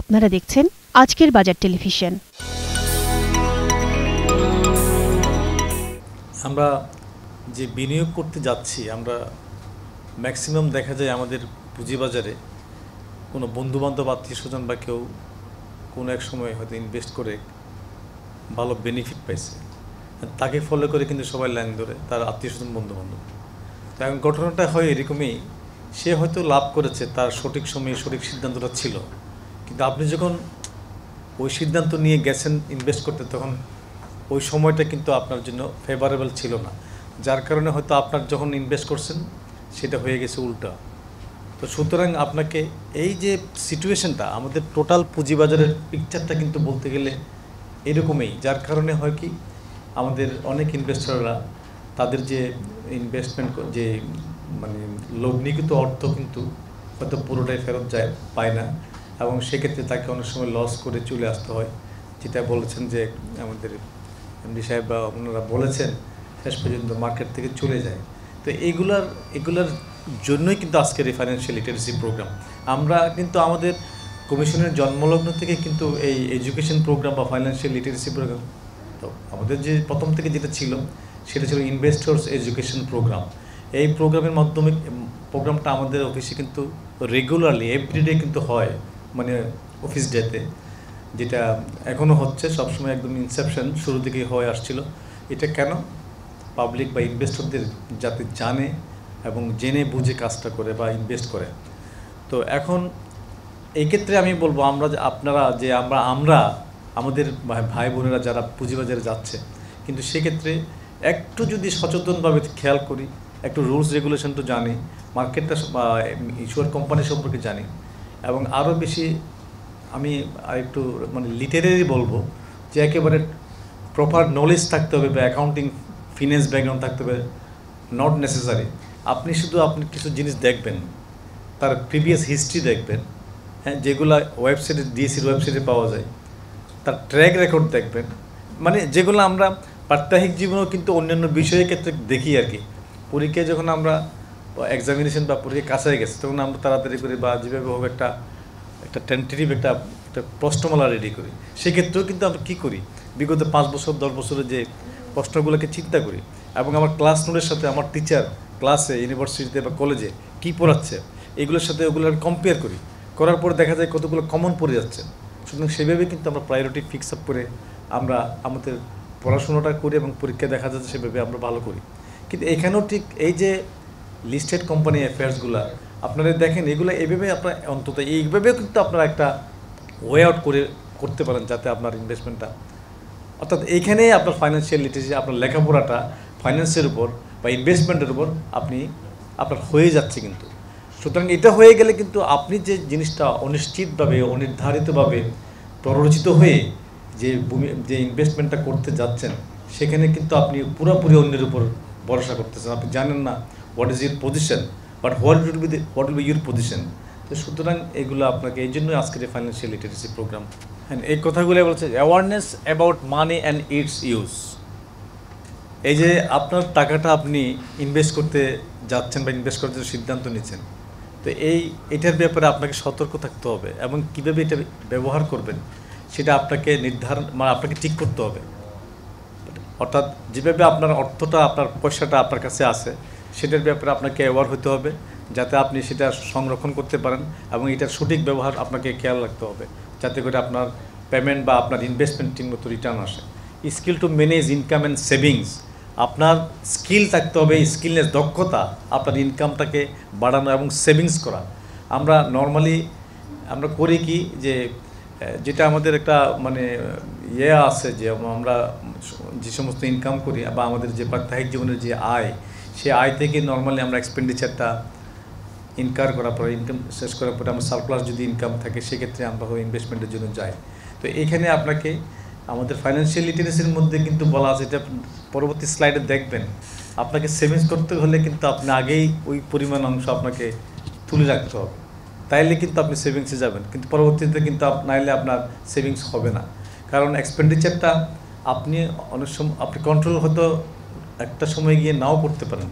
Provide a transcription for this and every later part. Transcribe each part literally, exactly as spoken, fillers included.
আপনারা দেখছেন আজকের বাজার টেলিভিশন। আমরা যে বিনিয়োগ করতে যাচ্ছি, আমরা ম্যাক্সিমাম দেখা যায় আমাদের পুঁজিবাজারে কোনো বন্ধুবান্ধব আত্মীয় স্বজন বা কেউ কোনো এক সময় হয়তো ইনভেস্ট করে ভালো বেনিফিট পাইছে, তাকে ফলো করে কিন্তু সবাই লাইন ধরে, তার আত্মীয় স্বজন বন্ধুবান্ধব। তো এখন ঘটনাটা হয় এরকমই, সে হয়তো লাভ করেছে, তার সঠিক সময়ে সঠিক সিদ্ধান্তটা ছিল, কিন্তু আপনি যখন ওই সিদ্ধান্ত নিয়ে গেছেন ইনভেস্ট করতে, তখন ওই সময়টা কিন্তু আপনার জন্য ফেভারেবল ছিল না, যার কারণে হয়তো আপনার যখন ইনভেস্ট করছেন সেটা হয়ে গেছে উল্টা। তো সুতরাং আপনাকে এই যে সিচুয়েশানটা, আমাদের টোটাল পুঁজিবাজারের পিকচারটা কিন্তু বলতে গেলে এরকমই, যার কারণে হয় কি আমাদের অনেক ইনভেস্টররা তাদের যে ইনভেস্টমেন্ট, যে মানে লগ্নিকৃত অর্থ কিন্তু হয়তো পুরোটাই ফেরত যায় পায় না, এবং সেক্ষেত্রে তাকে অনেক সময় লস করে চলে আসতে হয়, যেটা বলেছেন যে আমাদের এমডি সাহেব বা ওনারা বলেছেন শেষ পর্যন্ত মার্কেট থেকে চলে যায়। তো এইগুলার এগুলার জন্যই কিন্তু আজকের এই ফাইন্যান্সিয়াল লিটারেসি প্রোগ্রাম। আমরা কিন্তু আমাদের কমিশনের জন্মলগ্ন থেকে কিন্তু এই এডুকেশন প্রোগ্রাম বা ফাইন্যান্সিয়াল লিটারেসি প্রোগ্রাম, তো আমাদের যে প্রথম থেকে যেটা ছিল সেটা ছিল ইনভেস্টর্স এডুকেশন প্রোগ্রাম। এই প্রোগ্রামের মাধ্যমে প্রোগ্রামটা আমাদের অফিসে কিন্তু রেগুলারলি এভরিডে কিন্তু হয়, মানে অফিস ডেতে, যেটা এখনও হচ্ছে, সবসময় একদম ইনসেপশন শুরু থেকেই হয়ে আসছিল। এটা কেন? পাবলিক বা ইনভেস্টরদের যাতে জানে এবং জেনে বুঝে কাজটা করে বা ইনভেস্ট করে। তো এখন এক্ষেত্রে আমি বলবো আমরা যে আপনারা যে আমরা আমরা আমাদের ভাই বোনেরা যারা পুঁজিবাজারে যাচ্ছে, কিন্তু সেক্ষেত্রে একটু যদি সচেতনভাবে খেয়াল করি, একটু রুলস রেগুলেশন তো জানি, মার্কেটটা বা ইস্যুয়ার কোম্পানি সম্পর্কে জানি, এবং আরও বেশি আমি একটু মানে লিটারেরি বলবো যে একেবারে প্রপার নলেজ থাকতে হবে বা অ্যাকাউন্টিং ফিনান্স ব্যাকগ্রাউন্ড থাকতে হবে। Not necessary. আপনি শুধু আপনি কিছু জিনিস দেখবেন, তার প্রিভিয়াস হিস্ট্রি দেখবেন, হ্যাঁ, যেগুলো ওয়েবসাইটে ডিএসির ওয়েবসাইটে পাওয়া যায়, তার ট্র্যাক রেকর্ড দেখবেন, মানে যেগুলো আমরা প্রাত্যহিক জীবনেও কিন্তু অন্যান্য বিষয়ের ক্ষেত্রে দেখি আর কি। পরীক্ষায় যখন আমরা এক্সামিনেশন বা পরীক্ষা কাছে গেছে, তখন আমরা তাড়াতাড়ি করে বা যেভাবে হোক একটা একটা টেন্টেটিভ একটা একটা প্রশ্নমালা রেডি করি। সেক্ষেত্রেও কিন্তু আমরা কী করি, বিগত পাঁচ বছর দশ বছরের যে প্রশ্নগুলোকে চিন্তা করি, এবং আমার ক্লাস নোটের সাথে আমার টিচার ক্লাসে ইউনিভার্সিটিতে বা কলেজে কী পড়াচ্ছে এগুলোর সাথে ওগুলো আমি কম্পেয়ার করি, করার পর দেখা যায় কতগুলো কমন পড়ে যাচ্ছে। সুতরাং সেভাবে কিন্তু আমরা প্রায়োরিটি ফিক্স আপ করে আমরা আমাদের পড়াশোনাটা করি, এবং পরীক্ষা দেখা যাচ্ছে সেভাবে আমরা ভালো করি। কিন্তু এখানেও ঠিক এই যে লিস্টেড কোম্পানি অ্যাফেয়ার্সগুলো আপনারা দেখেন, এগুলো এইভাবে আপনার অন্তত এইভাবে কিন্তু আপনারা একটা ওয়ে আউট করে করতে পারেন, যাতে আপনার ইনভেস্টমেন্টটা, অর্থাৎ এইখানেই আপনার ফাইন্যান্সিয়াল লিটারেসি, আপনার লেখাপড়াটা ফাইন্যান্সের উপর বা ইনভেস্টমেন্টের উপর আপনি আপনার হয়ে যাচ্ছে কিন্তু। সুতরাং এটা হয়ে গেলে কিন্তু আপনি যে জিনিসটা অনিশ্চিতভাবে অনির্ধারিতভাবে প্ররোচিত হয়ে যে ভূমি যে ইনভেস্টমেন্টটা করতে যাচ্ছেন, সেখানে কিন্তু আপনি পুরোপুরি অন্যের উপর ভরসা করতেছেন, আপনি জানেন না what is your position, but what will be what will be your position. তো সুতরাং এগুলো আপনাকে এই জন্যই আজকের এই ফাইন্যান্সিয়াল লিটারেসি প্রোগ্রাম। হ্যাঁ, এই কথাগুলো বলছে awareness about money and its use. এই যে আপনার টাকাটা আপনি ইনভেস্ট করতে যাচ্ছেন বা ইনভেস্ট করার জন্য সিদ্ধান্ত নিচ্ছেন, তো এই এটার ব্যাপারে আপনাকে সতর্ক থাকতে হবে, এবং কীভাবে এটা ব্যবহার করবেন সেটা আপনাকে নির্ধারণ মানে আপনাকে ঠিক করতে হবে। অর্থাৎ যেভাবে আপনার অর্থটা আপনার পয়সাটা আপনার কাছে আসে, সেটার ব্যাপারে আপনাকে অ্যাওয়ার হতে হবে, যাতে আপনি সেটা সংরক্ষণ করতে পারেন, এবং এটার সঠিক ব্যবহার আপনাকে খেয়াল রাখতে হবে, যাতে করে আপনার পেমেন্ট বা আপনার ইনভেস্টমেন্ট ঠিকমতো রিটার্ন আসে। Skill to manage income and savings, আপনার স্কিল থাকতে হবে, স্কিলনেস দক্ষতা, আপনার ইনকামটাকে বাড়ানো এবং সেভিংস করা। আমরা নর্মালি আমরা করি কি, যে যেটা আমাদের একটা মানে ইয়ে আছে, যে আমরা যে সমস্ত ইনকাম করি বা আমাদের যে প্রাত্যহিক জীবনের যে আয়, সেই আয় থেকে নর্মালি আমরা এক্সপেন্ডিচারটা ইনকার করার পরে, ইনকাম শেষ করার পরে আমরা সারপ্লাস যদি ইনকাম থাকে, সেক্ষেত্রে আমরা ইনভেস্টমেন্টের জন্য যাই। তো এখানে আপনাকে আমাদের ফাইন্যান্সিয়াল লিটারেসির মধ্যে কিন্তু বলা আছে, এটা পরবর্তী স্লাইডে দেখবেন, আপনাকে সেভিংস করতে হলে কিন্তু আপনি আগেই ওই পরিমাণ অংশ আপনাকে তুলে রাখতে হবে, তাইলে কিন্তু আপনি সেভিংসে যাবেন, কিন্তু পরবর্তীতে কিন্তু নাইলে আপনার সেভিংস হবে না। কারণ এক্সপেন্ডিচারটা আপনি অনেক সময় আপনি কন্ট্রোল হয়তো একটা সময় গিয়ে নাও করতে পারেন,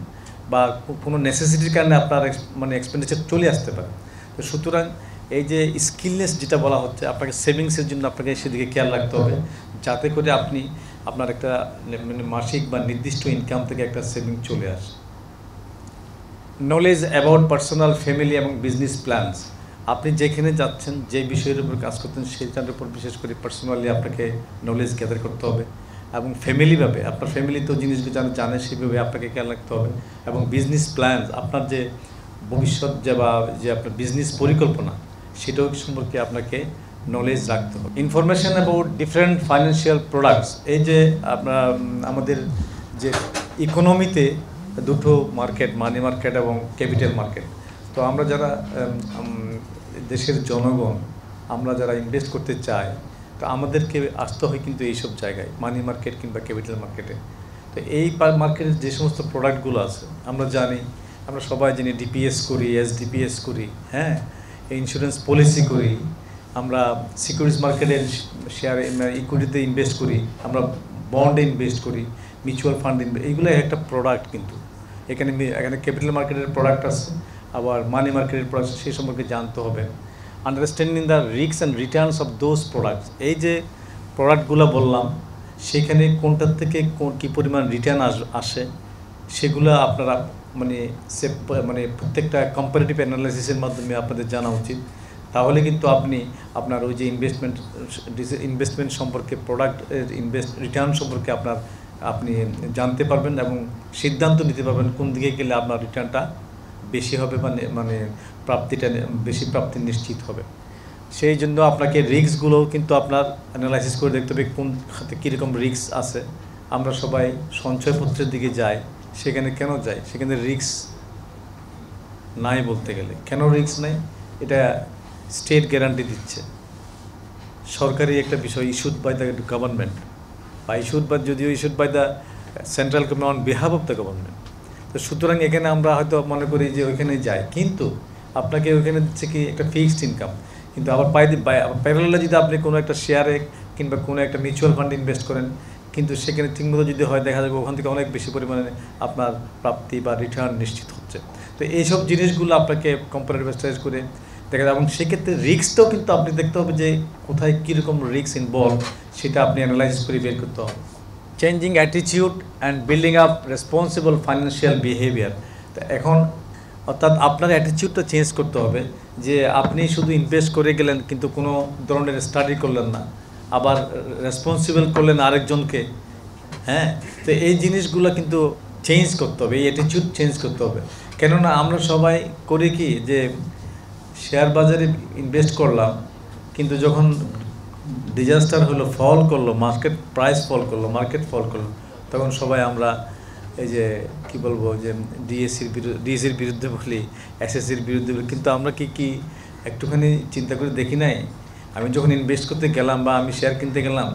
বা কোনো নেসেসিটির কারণে আপনার মানে এক্সপেন্ডিচার চলে আসতে পারে। তো সুতরাং এই যে স্কিলনেস যেটা বলা হচ্ছে আপনাকে সেভিংসের জন্য আপনাকে সেদিকে খেয়াল রাখতে হবে যাতে করে আপনি আপনার একটা মানে মাসিক বা নির্দিষ্ট ইনকাম থেকে একটা সেভিং চলে আসে। নলেজ অ্যাবাউট পার্সোনাল ফ্যামিলি এবং বিজনেস প্ল্যানস, আপনি যেখানে যাচ্ছেন যে বিষয়ের উপর কাজ করতেন সেটার উপর বিশেষ করে পার্সোনালি আপনাকে নলেজ গ্যাদার করতে হবে এবং ফ্যামিলিভাবে আপনার ফ্যামিলি তো জিনিসগুলো জানে জানে সেভাবে আপনাকে খেয়াল রাখতে হবে এবং বিজনেস প্ল্যানস আপনার যে ভবিষ্যৎ যে বা যে আপনার বিজনেস পরিকল্পনা সেটাও সম্পর্কে আপনাকে নলেজ রাখতে হবে। Information about different financial products, এই যে আপনার আমাদের যে ইকোনমিতে দুটো মার্কেট মানি মার্কেট এবং ক্যাপিটাল মার্কেট, তো আমরা যারা দেশের জনগণ আমরা যারা ইনভেস্ট করতে চাই তো আমাদেরকে আসতে হয় কিন্তু এইসব জায়গায় মানি মার্কেট কিংবা ক্যাপিটাল মার্কেটে। তো এই মার্কেটের যে সমস্ত প্রোডাক্টগুলো আছে আমরা জানি আমরা সবাই জানি ডিপিএস করি এসডিপিএস করি, হ্যাঁ ইন্স্যুরেন্স পলিসি করি, আমরা সিকিউরিটিজ মার্কেটের শেয়ার ইকুইটিতে ইনভেস্ট করি, আমরা বন্ডে ইনভেস্ট করি, মিউচুয়াল ফান্ড ইনভেস্ট, এইগুলো একটা প্রোডাক্ট কিন্তু এখানে এখানে ক্যাপিটাল মার্কেটের প্রোডাক্ট আছে আবার মানি মার্কেটের প্রোডাক্ট সেই সম্পর্কে জানতে হবে। Understanding the risk and returns of those products, এই যে প্রোডাক্টগুলো বললাম সেখানে কোনটার থেকে কোন কী পরিমাণ রিটার্ন আসে সেগুলো আপনারা মানে সে মানে প্রত্যেকটা কম্পারেটিভ অ্যানালাইসিসের মাধ্যমে আপনাদের জানা উচিত, তাহলে কিন্তু আপনি আপনার ওই যে ইনভেস্টমেন্ট ইনভেস্টমেন্ট সম্পর্কে প্রোডাক্টের ইনভেস্ট রিটার্ন সম্পর্কে আপনার আপনি জানতে পারবেন এবং সিদ্ধান্ত নিতে পারবেন কোন দিকে গেলে আপনার রিটার্নটা বেশি হবে মানে মানে প্রাপ্তিটা বেশি প্রাপ্তি নিশ্চিত হবে। সেই জন্য আপনাকে রিস্কগুলোও কিন্তু আপনার অ্যানালাইসিস করে দেখতে হবে কোন খাতে কীরকম রিস্ক আছে। আমরা সবাই সঞ্চয়পত্রের দিকে যাই, সেখানে কেন যাই? সেখানে রিস্ক নাই বলতে গেলে। কেন রিস্ক নাই? এটা স্টেট গ্যারান্টি দিচ্ছে, সরকারি একটা বিষয়, ইস্যুড বাই দ্য গভর্নমেন্ট বা ইস্যুড বাই যদিও issued by the central government on behalf of the government. তো সুতরাং এখানে আমরা হয়তো মনে করি যে ওইখানে যাই, কিন্তু আপনাকে ওইখানে দিচ্ছে কি একটা ফিক্সড ইনকাম, কিন্তু আবার পাই প্যারালে যদি আপনি কোনো একটা শেয়ারে কিংবা কোনো একটা মিউচুয়াল ফান্ডে ইনভেস্ট করেন কিন্তু সেখানে ঠিকমতো যদি হয় দেখা যাবে ওখান থেকে অনেক বেশি পরিমাণে আপনার প্রাপ্তি বা রিটার্ন নিশ্চিত হচ্ছে। তো এইসব জিনিসগুলো আপনাকে কম্পারেটিভ স্টাডিজ করে দেখা যাবে এবং সেক্ষেত্রে রিস্কটাও কিন্তু আপনি দেখতে হবে যে কোথায় কীরকম রিস্ক ইনভলভ সেটা আপনি অ্যানালাইসিস করে বের করতে হবে। Changing attitude and building up responsible financial behaviour, তো এখন অর্থাৎ আপনার অ্যাটিটিউডটা চেঞ্জ করতে হবে যে আপনি শুধু ইনভেস্ট করে গেলেন কিন্তু কোনো ধরনের স্টাডি করলেন না, আবার রেসপন্সিবল করলেন আরেকজনকে, হ্যাঁ তো এই জিনিসগুলো কিন্তু চেঞ্জ করতে হবে, এই অ্যাটিটিউড চেঞ্জ করতে হবে। কেননা আমরা সবাই করি কি যে শেয়ার বাজারে ইনভেস্ট করলাম কিন্তু যখন ডিজাস্টার হলো ফল করলো মার্কেট প্রাইস ফল করলো মার্কেট ফল করলো তখন সবাই আমরা এই যে কি বলবো যে ডিএসসির বিরুদ্ধে ডিএসসির বিরুদ্ধে বলি এসএসসির বিরুদ্ধে বলি, কিন্তু আমরা কি কি একটুখানি চিন্তা করে দেখি নাই? আমি যখন ইনভেস্ট করতে গেলাম বা আমি শেয়ার কিনতে গেলাম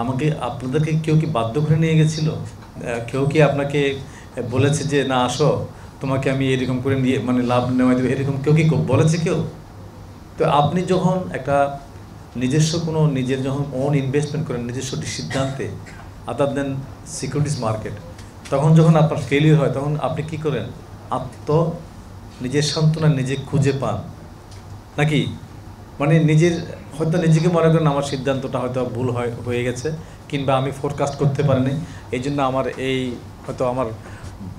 আমাকে আপনাদেরকে কেউ কি বাধ্য করে নিয়ে গেছিলো? কেউ কি আপনাকে বলেছে যে না আসো তোমাকে আমি এরকম করে নিয়ে মানে লাভ নেওয়া দেবো, এরকম কেউ কি বলেছে? কেউ তো আপনি যখন একটা নিজস্ব কোনো নিজের যখন ওন ইনভেস্টমেন্ট করেন নিজস্ব সিদ্ধান্তে আদার দেন সিকিউরিটিজ মার্কেট, তখন যখন আপনার ফেলিওর হয় তখন আপনি কি করেন? আত্ম নিজের সান্ত্বনা নিজে খুঁজে পান নাকি মানে নিজের হয়তো নিজেকে মনে করেন আমার সিদ্ধান্তটা হয়তো ভুল হয় হয়ে গেছে কিংবা আমি ফোরকাস্ট করতে পারিনি এই জন্য আমার এই হয়তো আমার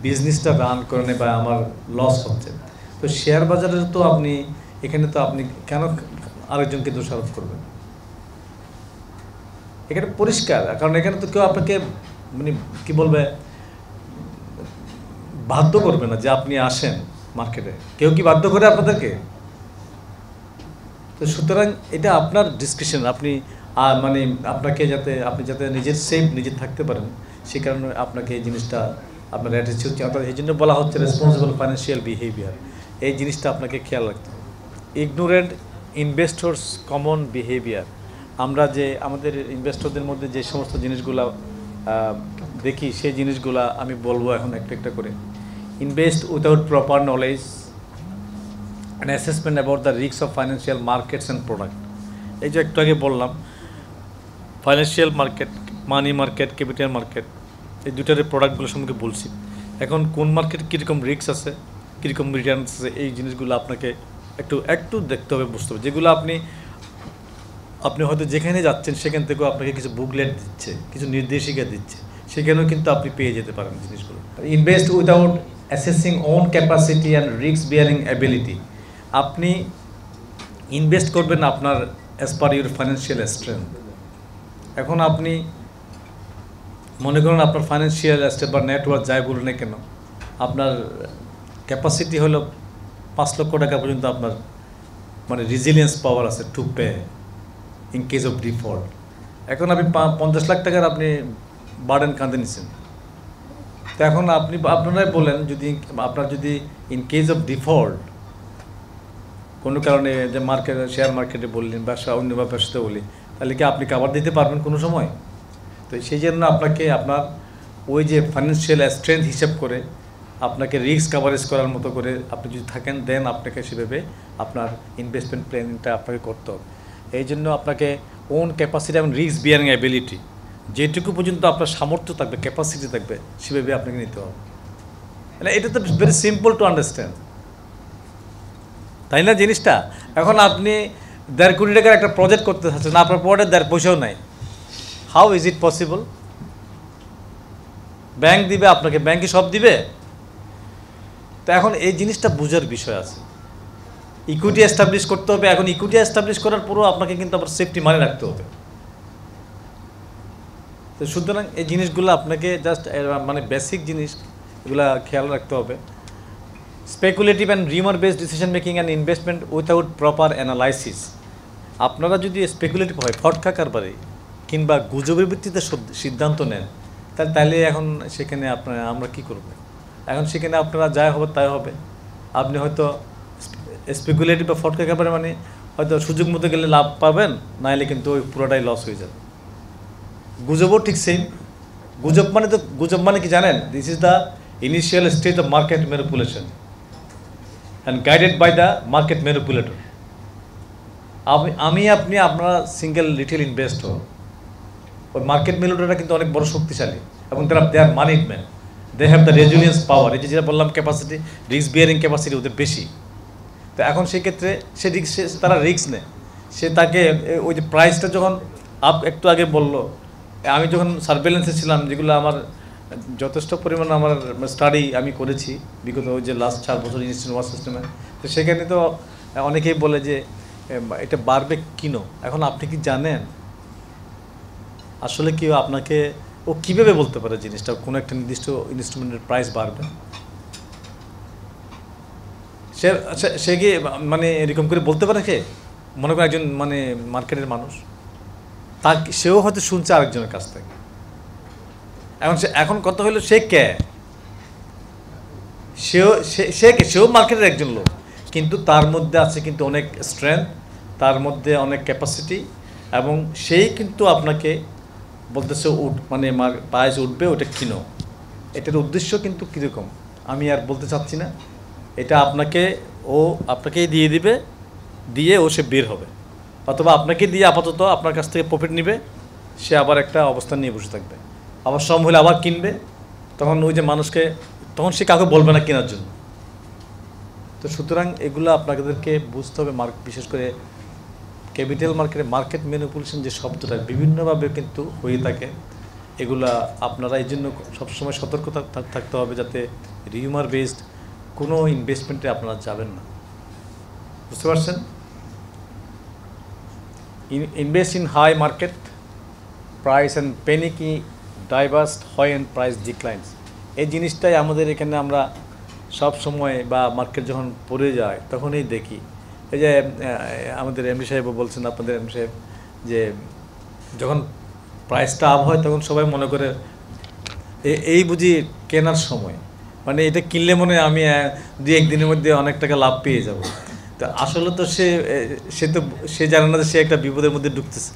বিজনেসটা রান করে নেই বা আমার লস হচ্ছে। তো শেয়ার বাজারে তো আপনি এখানে তো আপনি কেন আরেকজনকে দোষারোপ করবেন? এখানে পরিষ্কার, কারণ এখানে তো কেউ আপনাকে মানে কী বলবে বাধ্য করবে না যে আপনি আসেন মার্কেটে, কেউ কি বাধ্য করে আপনাদেরকে? তো সুতরাং এটা আপনার ডিসক্রিপশন, আপনি মানে আপনাকে যাতে আপনি যাতে নিজের সেফ নিজে থাকতে পারেন সে কারণে আপনাকে এই জিনিসটা আপনার অ্যাটিটিউড অর্থাৎ এই জন্য বলা হচ্ছে রেসপন্সিবল ফাইন্যান্সিয়াল বিহেভিয়ার, এই জিনিসটা আপনাকে খেয়াল রাখতে হবে। ইগনোরেন্ট ইনভেস্টর্স কমন বিহেভিয়ার, আমরা যে আমাদের ইনভেস্টরদের মধ্যে যে সমস্ত জিনিসগুলো দেখি সেই জিনিসগুলো আমি বলবো এখন একটা একটা করে। Invest without proper knowledge and assessment about the risk of financial markets and product, এই যে একটু আগে বললাম financial market money market capital market এই দুটার প্রোডাক্টগুলো সম্পর্কে বলছি। এখন কোন মার্কেট কীরকম রিস্ক আছে কীরকম রিটার্নস আছে এই জিনিসগুলো আপনাকে একটু একটু দেখতে হবে, বুঝতে হবে। যেগুলো আপনি আপনি হয়তো যেখানে যাচ্ছেন সেখান থেকেও আপনাকে কিছু বুকলেট দিচ্ছে, কিছু নির্দেশিকা দিচ্ছে, সেখানেও কিন্তু আপনি পেয়ে যেতে পারেন জিনিসগুলো। Invest without assessing own capacity and risk bearing ability. আপনি ইনভেস্ট করবেন আপনার as per your financial strength. এখন আপনি মনে করেন আপনার ফাইন্যান্সিয়াল স্ট্রেংথ বা নেটওয়ার্ক যাই বলুন না কেন, আপনার ক্যাপাসিটি হলো পাঁচ লক্ষ টাকা পর্যন্ত আপনার মানে রেজিলিয়েন্স পাওয়ার আছে to pay in case of default. এখন আপনি পঞ্চাশ লাখ টাকার আপনি বার্ডেন কাঁধে নিচ্ছেন। তো এখন আপনি আপনারাই বলেন, যদি আপনার যদি ইন কেস অফ ডিফল্ট কোনো কারণে যে মার্কেট শেয়ার মার্কেটে বললেন বা অন্য ব্যবসাতে বলি, তাহলে কি আপনি কাভার দিতে পারবেন কোনো সময়? তো সেই জন্য আপনাকে আপনার ওই যে ফাইন্যান্সিয়াল স্ট্রেংথ হিসাব করে আপনাকে রিস্ক কাভারেজ করার মতো করে আপনি যদি থাকেন, দেন আপনাকে সেভাবে আপনার ইনভেস্টমেন্ট প্ল্যানিংটা আপনাকে করতে হবে। এই জন্য আপনাকে ওন ক্যাপাসিটি এবং রিস্ক বিয়ারিং অ্যাবিলিটি, যেটুকু পর্যন্ত আপনার সামর্থ্য থাকবে, ক্যাপাসিটি থাকবে, সেভাবে আপনাকে নিতে হবে। মানে এটা তো ভেরি সিম্পল টু আন্ডারস্ট্যান্ড, তাই না জিনিসটা? এখন আপনি দেড় কোটি টাকার একটা প্রজেক্ট করতে চাচ্ছেন, আপনার পকেটে দেড় পয়সাও নাই। How is it possible? Bank দিবে আপনাকে, ব্যাংকে সব দিবে। তো এখন এই জিনিসটা বোঝার বিষয় আছে। ইকুইটি এস্টাবলিশ করতে হবে। এখন ইকুইটি এস্টাবলিশ করার পরও আপনাকে কিন্তু আবার সেফটি মানে রাখতে হবে। তো সুতরাং এই জিনিসগুলো আপনাকে জাস্ট মানে বেসিক জিনিস এগুলো খেয়াল রাখতে হবে। Speculative and rumour based decision making and investment without proper analysis. আপনারা যদি স্পেকুলেটিভ হয়, ফটকা কারবারে কিংবা গুজবের ভিত্তিতে সিদ্ধান্ত নেন, তাহলে তাহলে এখন সেখানে আপনারা আমরা কী করব? এখন সেখানে আপনারা যা হবে তাই হবে। আপনি হয়তো স্পেকুলেটিভ বা ফটকা কারবারে মানে হয়তো সুযোগ মতো গেলে লাভ পাবেন, নাহলে কিন্তু ওই পুরোটাই লস হয়ে যাবে। গুজবও ঠিক সেম। গুজব মানে তো গুজব মানে কি জানেন? This is the initial stage of market manipulation and guided by the market manipulator. আমি আপনি আপনারা সিঙ্গেল রিটেল ইনভেস্টর, ওই মার্কেট ম্যানিপুলেটররা কিন্তু অনেক বড় শক্তিশালী, এবং তারা they are money man, they have the resilience power. এই যে যেটা বললাম ক্যাপাসিটি, রিস্ক বিয়ারিং ক্যাপাসিটি ওদের বেশি। তো এখন সেক্ষেত্রে সে রিস্ক তারা রিস্ক নেয়। সে তাকে ওই যে প্রাইসটা যখন আপ একটু আগে বললো, আমি যখন সার্ভেলেন্সে ছিলাম, যেগুলো আমার যথেষ্ট পরিমাণ আমার স্টাডি আমি করেছি বিগত ওই যে লাস্ট চার বছর ইনস্ট্যান্ট ওয়ার সিস্টেমে, তো সেখানে তো অনেকেই বলে যে এটা বাড়বে কিনো। এখন আপনি কি জানেন আসলে কি আপনাকে ও কীভাবে বলতে পারে জিনিসটা কোনো একটা নির্দিষ্ট ইনস্ট্রুমেন্টের প্রাইস বাড়বে? সে সে গিয়ে মানে এরকম করে বলতে পারে? সে মনে করে একজন মানে মার্কেটের মানুষ, তা সেও হয়তো শুনছে আরেকজনের কাছ থেকে। এখন সে এখন কথা হলো সে কে? সেও সে কে? সেও মার্কেটের একজন লোক, কিন্তু তার মধ্যে আছে কিন্তু অনেক স্ট্রেংথ, তার মধ্যে অনেক ক্যাপাসিটি, এবং সেই কিন্তু আপনাকে বলতেছে উঠ মানে প্রাইস উঠবে, ওটা কিনো। এটার উদ্দেশ্য কিন্তু কীরকম আমি আর বলতে চাচ্ছি না। এটা আপনাকে ও আপনাকেই দিয়ে দিবে, দিয়ে ও সে বের হবে, অথবা আপনাকে দিয়ে আপাতত আপনার কাছ থেকে প্রফিট নেবে, সে আবার একটা অবস্থান নিয়ে বসে থাকবে, আবার সম হলে আবার কিনবে। তখন ওই যে মানুষকে তখন সে কাউকে বলবে না কেনার জন্য। তো সুতরাং এগুলো আপনাদেরকে বুঝতে হবে। মার্ক বিশেষ করে ক্যাপিটাল মার্কেটে মার্কেট ম্যানিপুলেশন যে শব্দটা বিভিন্নভাবে কিন্তু হয়ে থাকে, এগুলা আপনারা এই জন্য সবসময় সতর্ক থাকতে হবে, যাতে রিউমার বেসড কোনো ইনভেস্টমেন্টে আপনারা যাবেন না। বুঝতে পারছেন? Invest in high market price and panicky ডাইভার্স হয় অ্যান্ড প্রাইস ডিক্লাইন্স। এই জিনিসটাই আমাদের এখানে আমরা সব সময় বা মার্কেট যখন পড়ে যায় তখনই দেখি। এই যে আমাদের এমডি সাহেবও বলছেন, আপনাদের এমডি সাহেব, যে যখন প্রাইসটা আপ হয় তখন সবাই মনে করে এই বুঝি কেনার সময়, মানে এটা কিনলে মনে হয় আমি দুই একদিনের মধ্যে অনেক টাকা লাভ পেয়ে যাব। তা আসলে তো সে সে তো সে জানে না যে সে একটা বিপদের মধ্যে ঢুকতেছে,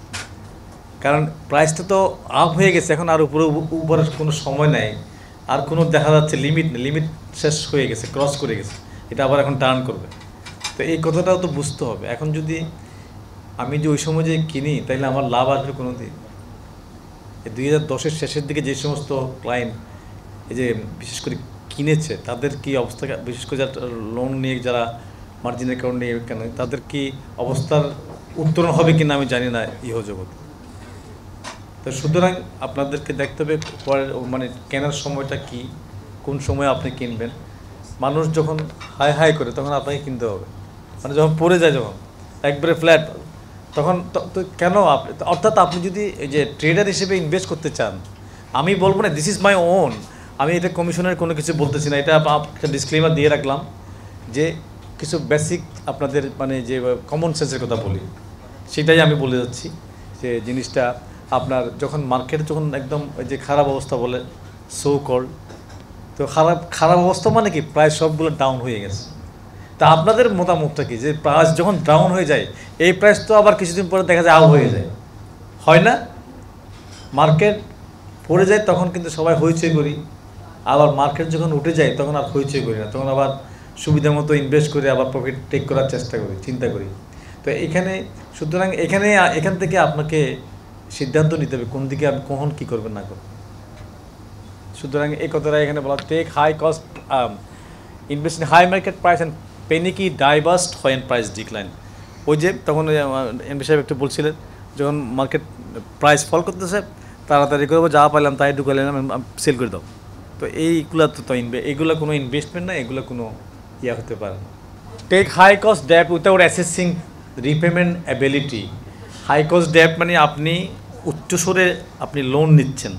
কারণ প্রাইসটা তো আপ হয়ে গেছে। এখন আর উপরে উপরে কোনো সময় নাই, আর কোনো দেখা যাচ্ছে লিমিট নেই, লিমিট শেষ হয়ে গেছে, ক্রস করে গেছে, এটা আবার এখন টার্ন করবে। তো এই কথাটাও তো বুঝতে হবে। এখন যদি আমি যে ওই সময় যে কিনি, তাহলে আমার লাভ আসবে কোনো দিন? দুই হাজার দশের শেষের দিকে যে সমস্ত ক্লায়েন্ট এই যে বিশেষ করে কিনেছে, তাদের কি অবস্থা? বিশেষ করে যারা লোন নিয়ে যারা মার্জিনের কারণে কেন তাদের কি অবস্থার উত্তরণ হবে কিনা আমি জানি না ইহ জগতে। তো সুতরাং আপনাদেরকে দেখতে হবে মানে কেনার সময়টা কি, কোন সময় আপনি কিনবেন। মানুষ যখন হাই হাই করে তখন আপনাকে কিনতে হবে, মানে যখন পড়ে যায় যখন একবারে ফ্ল্যাট তখন তো কেন আপনি, অর্থাৎ আপনি যদি এই যে ট্রেডার হিসেবে ইনভেস্ট করতে চান, আমি বলবো না দিস ইজ মাই ওন, আমি এটা কমিশনের কোনো কিছু বলতেছি না, এটা একটা ডিসক্লেমার দিয়ে রাখলাম যে কিছু বেসিক আপনাদের মানে যে কমন সেন্সের কথা বলি সেটাই আমি বলে যাচ্ছি। যে জিনিসটা আপনার যখন মার্কেট যখন একদম যে খারাপ অবস্থা বলে সো কল, তো খারাপ খারাপ অবস্থা মানে কি প্রায় সবগুলো ডাউন হয়ে গেছে। তা আপনাদের মতামতটা কি যে প্রাইস যখন ডাউন হয়ে যায় এই প্রাইস তো আবার কিছুদিন পরে দেখা যায় আপ হয়ে যায়, হয় না? মার্কেট পড়ে যায় তখন কিন্তু সবাই হইচই করি, আবার মার্কেট যখন উঠে যায় তখন আর হইচই করি না, তখন আবার সুবিধা মতো ইনভেস্ট করে আবার প্রফিট টেক করার চেষ্টা করি, চিন্তা করি। তো এখানে সুতরাং এখানে এখান থেকে আপনাকে সিদ্ধান্ত নিতে হবে কোন দিকে আপনি কখন কী করবেন না করবেন। সুতরাং এই কথাটা এখানে বলা, take high cost invest in high market price and panicky ডাইভার্সড হয় অ্যান্ড প্রাইস ডিক্লাইন। ওই যে তখন এমপি সাহেব একটু বলছিলেন যখন মার্কেট প্রাইস ফল করতেছে তাড়াতাড়ি করবো, যা পাইলাম তাই ঢুকাইলাম সেল করে দাও। তো এইগুলো তো এগুলো কোনো ইনভেস্টমেন্ট না, এগুলো কোনো ইয়া হতে পারে না। Take high cost debt without assessing repayment ability. High cost debt মানে আপনি উচ্চ সুদে আপনি লোন নিচ্ছেন,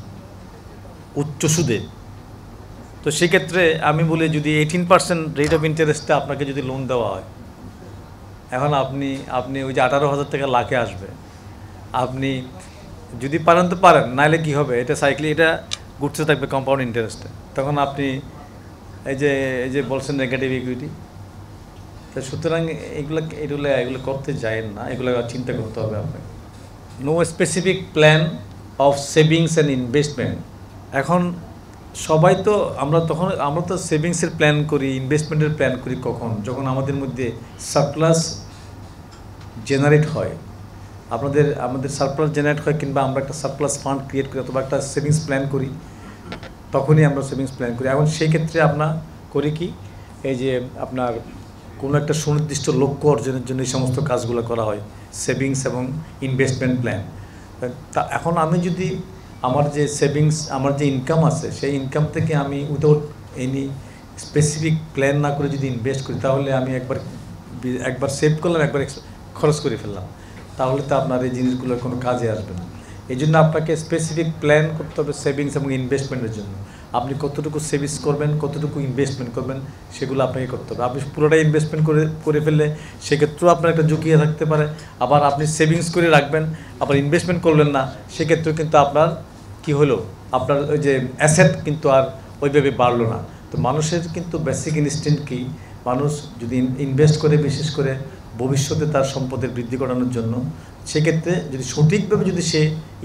উচ্চ সুদে। তো সেক্ষেত্রে আমি বলি যদি এইটিন পার্সেন্ট রেট অফ ইন্টারেস্টে আপনাকে যদি লোন দেওয়া হয়, এখন আপনি আপনি ওই যে আঠারো হাজার টাকা লাখে আসবে, আপনি যদি পারেন তো পারেন, নাহলে কী হবে, এটা সাইকেলি এটা ঘুরতে থাকবে কম্পাউন্ড ইন্টারেস্টে। তখন আপনি এই যে এই যে বলছেন নেগেটিভ ইকুইটি। তো সুতরাং এগুলো এগুলো এগুলো করতে যায় না, এগুলো চিন্তা করতে হবে আপনাকে। No specific plan of savings and investment. এখন সবাই তো আমরা তখন আমরা তো সেভিংসের প্ল্যান করি, ইনভেস্টমেন্টের প্ল্যান করি কখন, যখন আমাদের মধ্যে সারপ্লাস জেনারেট হয়, আপনাদের আমাদের সারপ্লাস জেনারেট হয়, কিংবা আমরা একটা সারপ্লাস ফান্ড ক্রিয়েট করি অথবা একটা সেভিংস প্ল্যান করি, তখনই আমরা সেভিংস প্ল্যান করি। এখন সেই ক্ষেত্রে আমরা করি কি, এই যে আপনার কোনো একটা সুনির্দিষ্ট লক্ষ্য অর্জনের জন্য এই সমস্ত কাজগুলো করা হয়, সেভিংস এবং ইনভেস্টমেন্ট প্ল্যান। তা এখন আমি যদি আমার যে সেভিংস আমার যে ইনকাম আছে সেই ইনকাম থেকে আমি উইদাউট এনি স্পেসিফিক প্ল্যান না করে যদি ইনভেস্ট করি, তাহলে আমি একবার একবার সেভ করলাম, একবার খরচ করে ফেললাম, তাহলে তো আপনার এই জিনিসগুলোর কোনো কাজে আসবে না। এই জন্য আপনাকে স্পেসিফিক প্ল্যান করতে হবে সেভিংস এবং ইনভেস্টমেন্টের জন্য। আপনি কতটুকু সেভিংস করবেন, কতটুকু ইনভেস্টমেন্ট করবেন, সেগুলো আপনাকে করতে হবে। আপনি পুরোটাই ইনভেস্টমেন্ট করে করে ফেললে সেক্ষেত্রেও আপনার একটা ঝুঁকি থাকতে পারে, আবার আপনি সেভিংস করে রাখবেন আবার ইনভেস্টমেন্ট করলেন না, সেক্ষেত্রেও কিন্তু আপনার কি হলো, আপনার ওই যে অ্যাসেট কিন্তু আর ওইভাবে বাড়লো না। তো মানুষের কিন্তু বেসিক ইনস্টিংক্ট কি, মানুষ যদি ইনভেস্ট করে বিশেষ করে ভবিষ্যতে তার সম্পদের বৃদ্ধি ঘটানোর জন্য, সেক্ষেত্রে যদি সঠিকভাবে যদি সে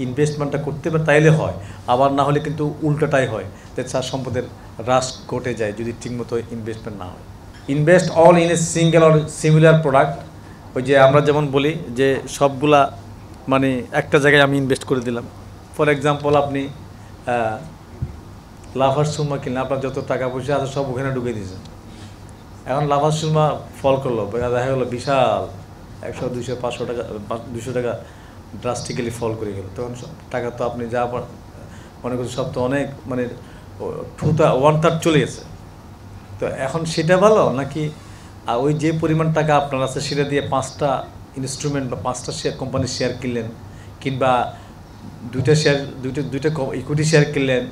ইনভেস্টমেন্টটা করতে পারে তাইলে হয়, আবার না হলে কিন্তু উল্টাটাই হয়, তার সম্পদের হ্রাস ঘটে যায় যদি ঠিকমতো ইনভেস্টমেন্ট না হয়। Invest all in a single or similar product. ওই যে আমরা যেমন বলি যে সবগুলা মানে একটা জায়গায় আমি ইনভেস্ট করে দিলাম। ফর এক্সাম্পল আপনি লাফার সুরমা কিনলেন, আপনার যত টাকা পয়সা আছে সব ওখানে ঢুকে দিয়েছেন। এখন লাফার সুরমা ফল করলো, দেখা গেলো বিশাল একশো দুশো পাঁচশো টাকা দুশো টাকা ড্রাস্টিক্যালি ফল করে গেল, তখন সব টাকা তো আপনি যা মনে করছেন সব তো অনেক মানে ঠুতা ওয়ান থার্ড চলে গেছে। তো এখন সেটা ভালো নাকি ওই যে পরিমাণ টাকা আপনার আছে সেটা দিয়ে পাঁচটা ইনস্ট্রুমেন্ট বা পাঁচটা শেয়ার কোম্পানির শেয়ার কিনলেন, কিংবা দুইটা শেয়ার দুইটা দুইটা ইকুইটি শেয়ার কিনলেন,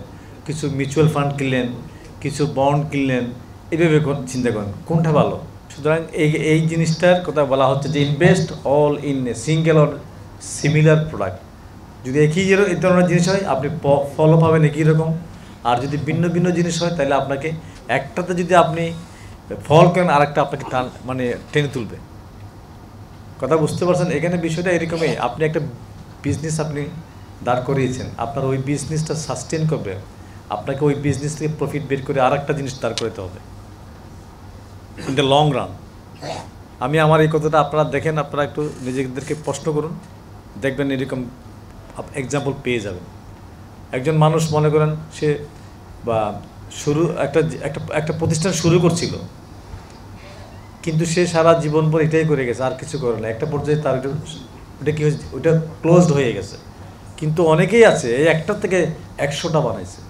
কিছু মিউচুয়াল ফান্ড কিনলেন, কিছু বন্ড কিনলেন, এইভাবে চিন্তা করেন কোনটা ভালো। সুতরাং এই এই জিনিসটার কথা বলা হচ্ছে যে invest all in a single or similar product. যদি একই এই ধরনের জিনিস হয় আপনি ফলও পাবেন একই রকম, আর যদি ভিন্ন ভিন্ন জিনিস হয় তাহলে আপনাকে একটাতে যদি আপনি ফল করেন আর একটা আপনাকে টান মানে টেনে তুলবে। কথা বুঝতে পারছেন? এখানে বিষয়টা এরকমই, আপনি একটা বিজনেস আপনি দাঁড় করিয়েছেন, আপনার ওই বিজনেসটা সাস্টেন করবে, আপনাকে ওই বিজনেস থেকে প্রফিট বের করে আর একটা জিনিস দাঁড় করাতে হবে ইন দ্য লং রান। আমি আমার এই কথাটা আপনারা দেখেন, আপনারা একটু নিজেদেরকে প্রশ্ন করুন, দেখবেন এরকম এক্সাম্পল পেয়ে যাবেন। একজন মানুষ মনে করেন সে বা শুরু একটা একটা একটা প্রতিষ্ঠান শুরু করছিল, কিন্তু সে সারা জীবন পর এটাই করে গেছে, আর কিছু করে না। একটা পর্যায়ে তার এটা ওটা কি ওটা ক্লোজড হয়ে গেছে। কিন্তু অনেকেই আছে এই একটা থেকে একশোটা বানাইছে,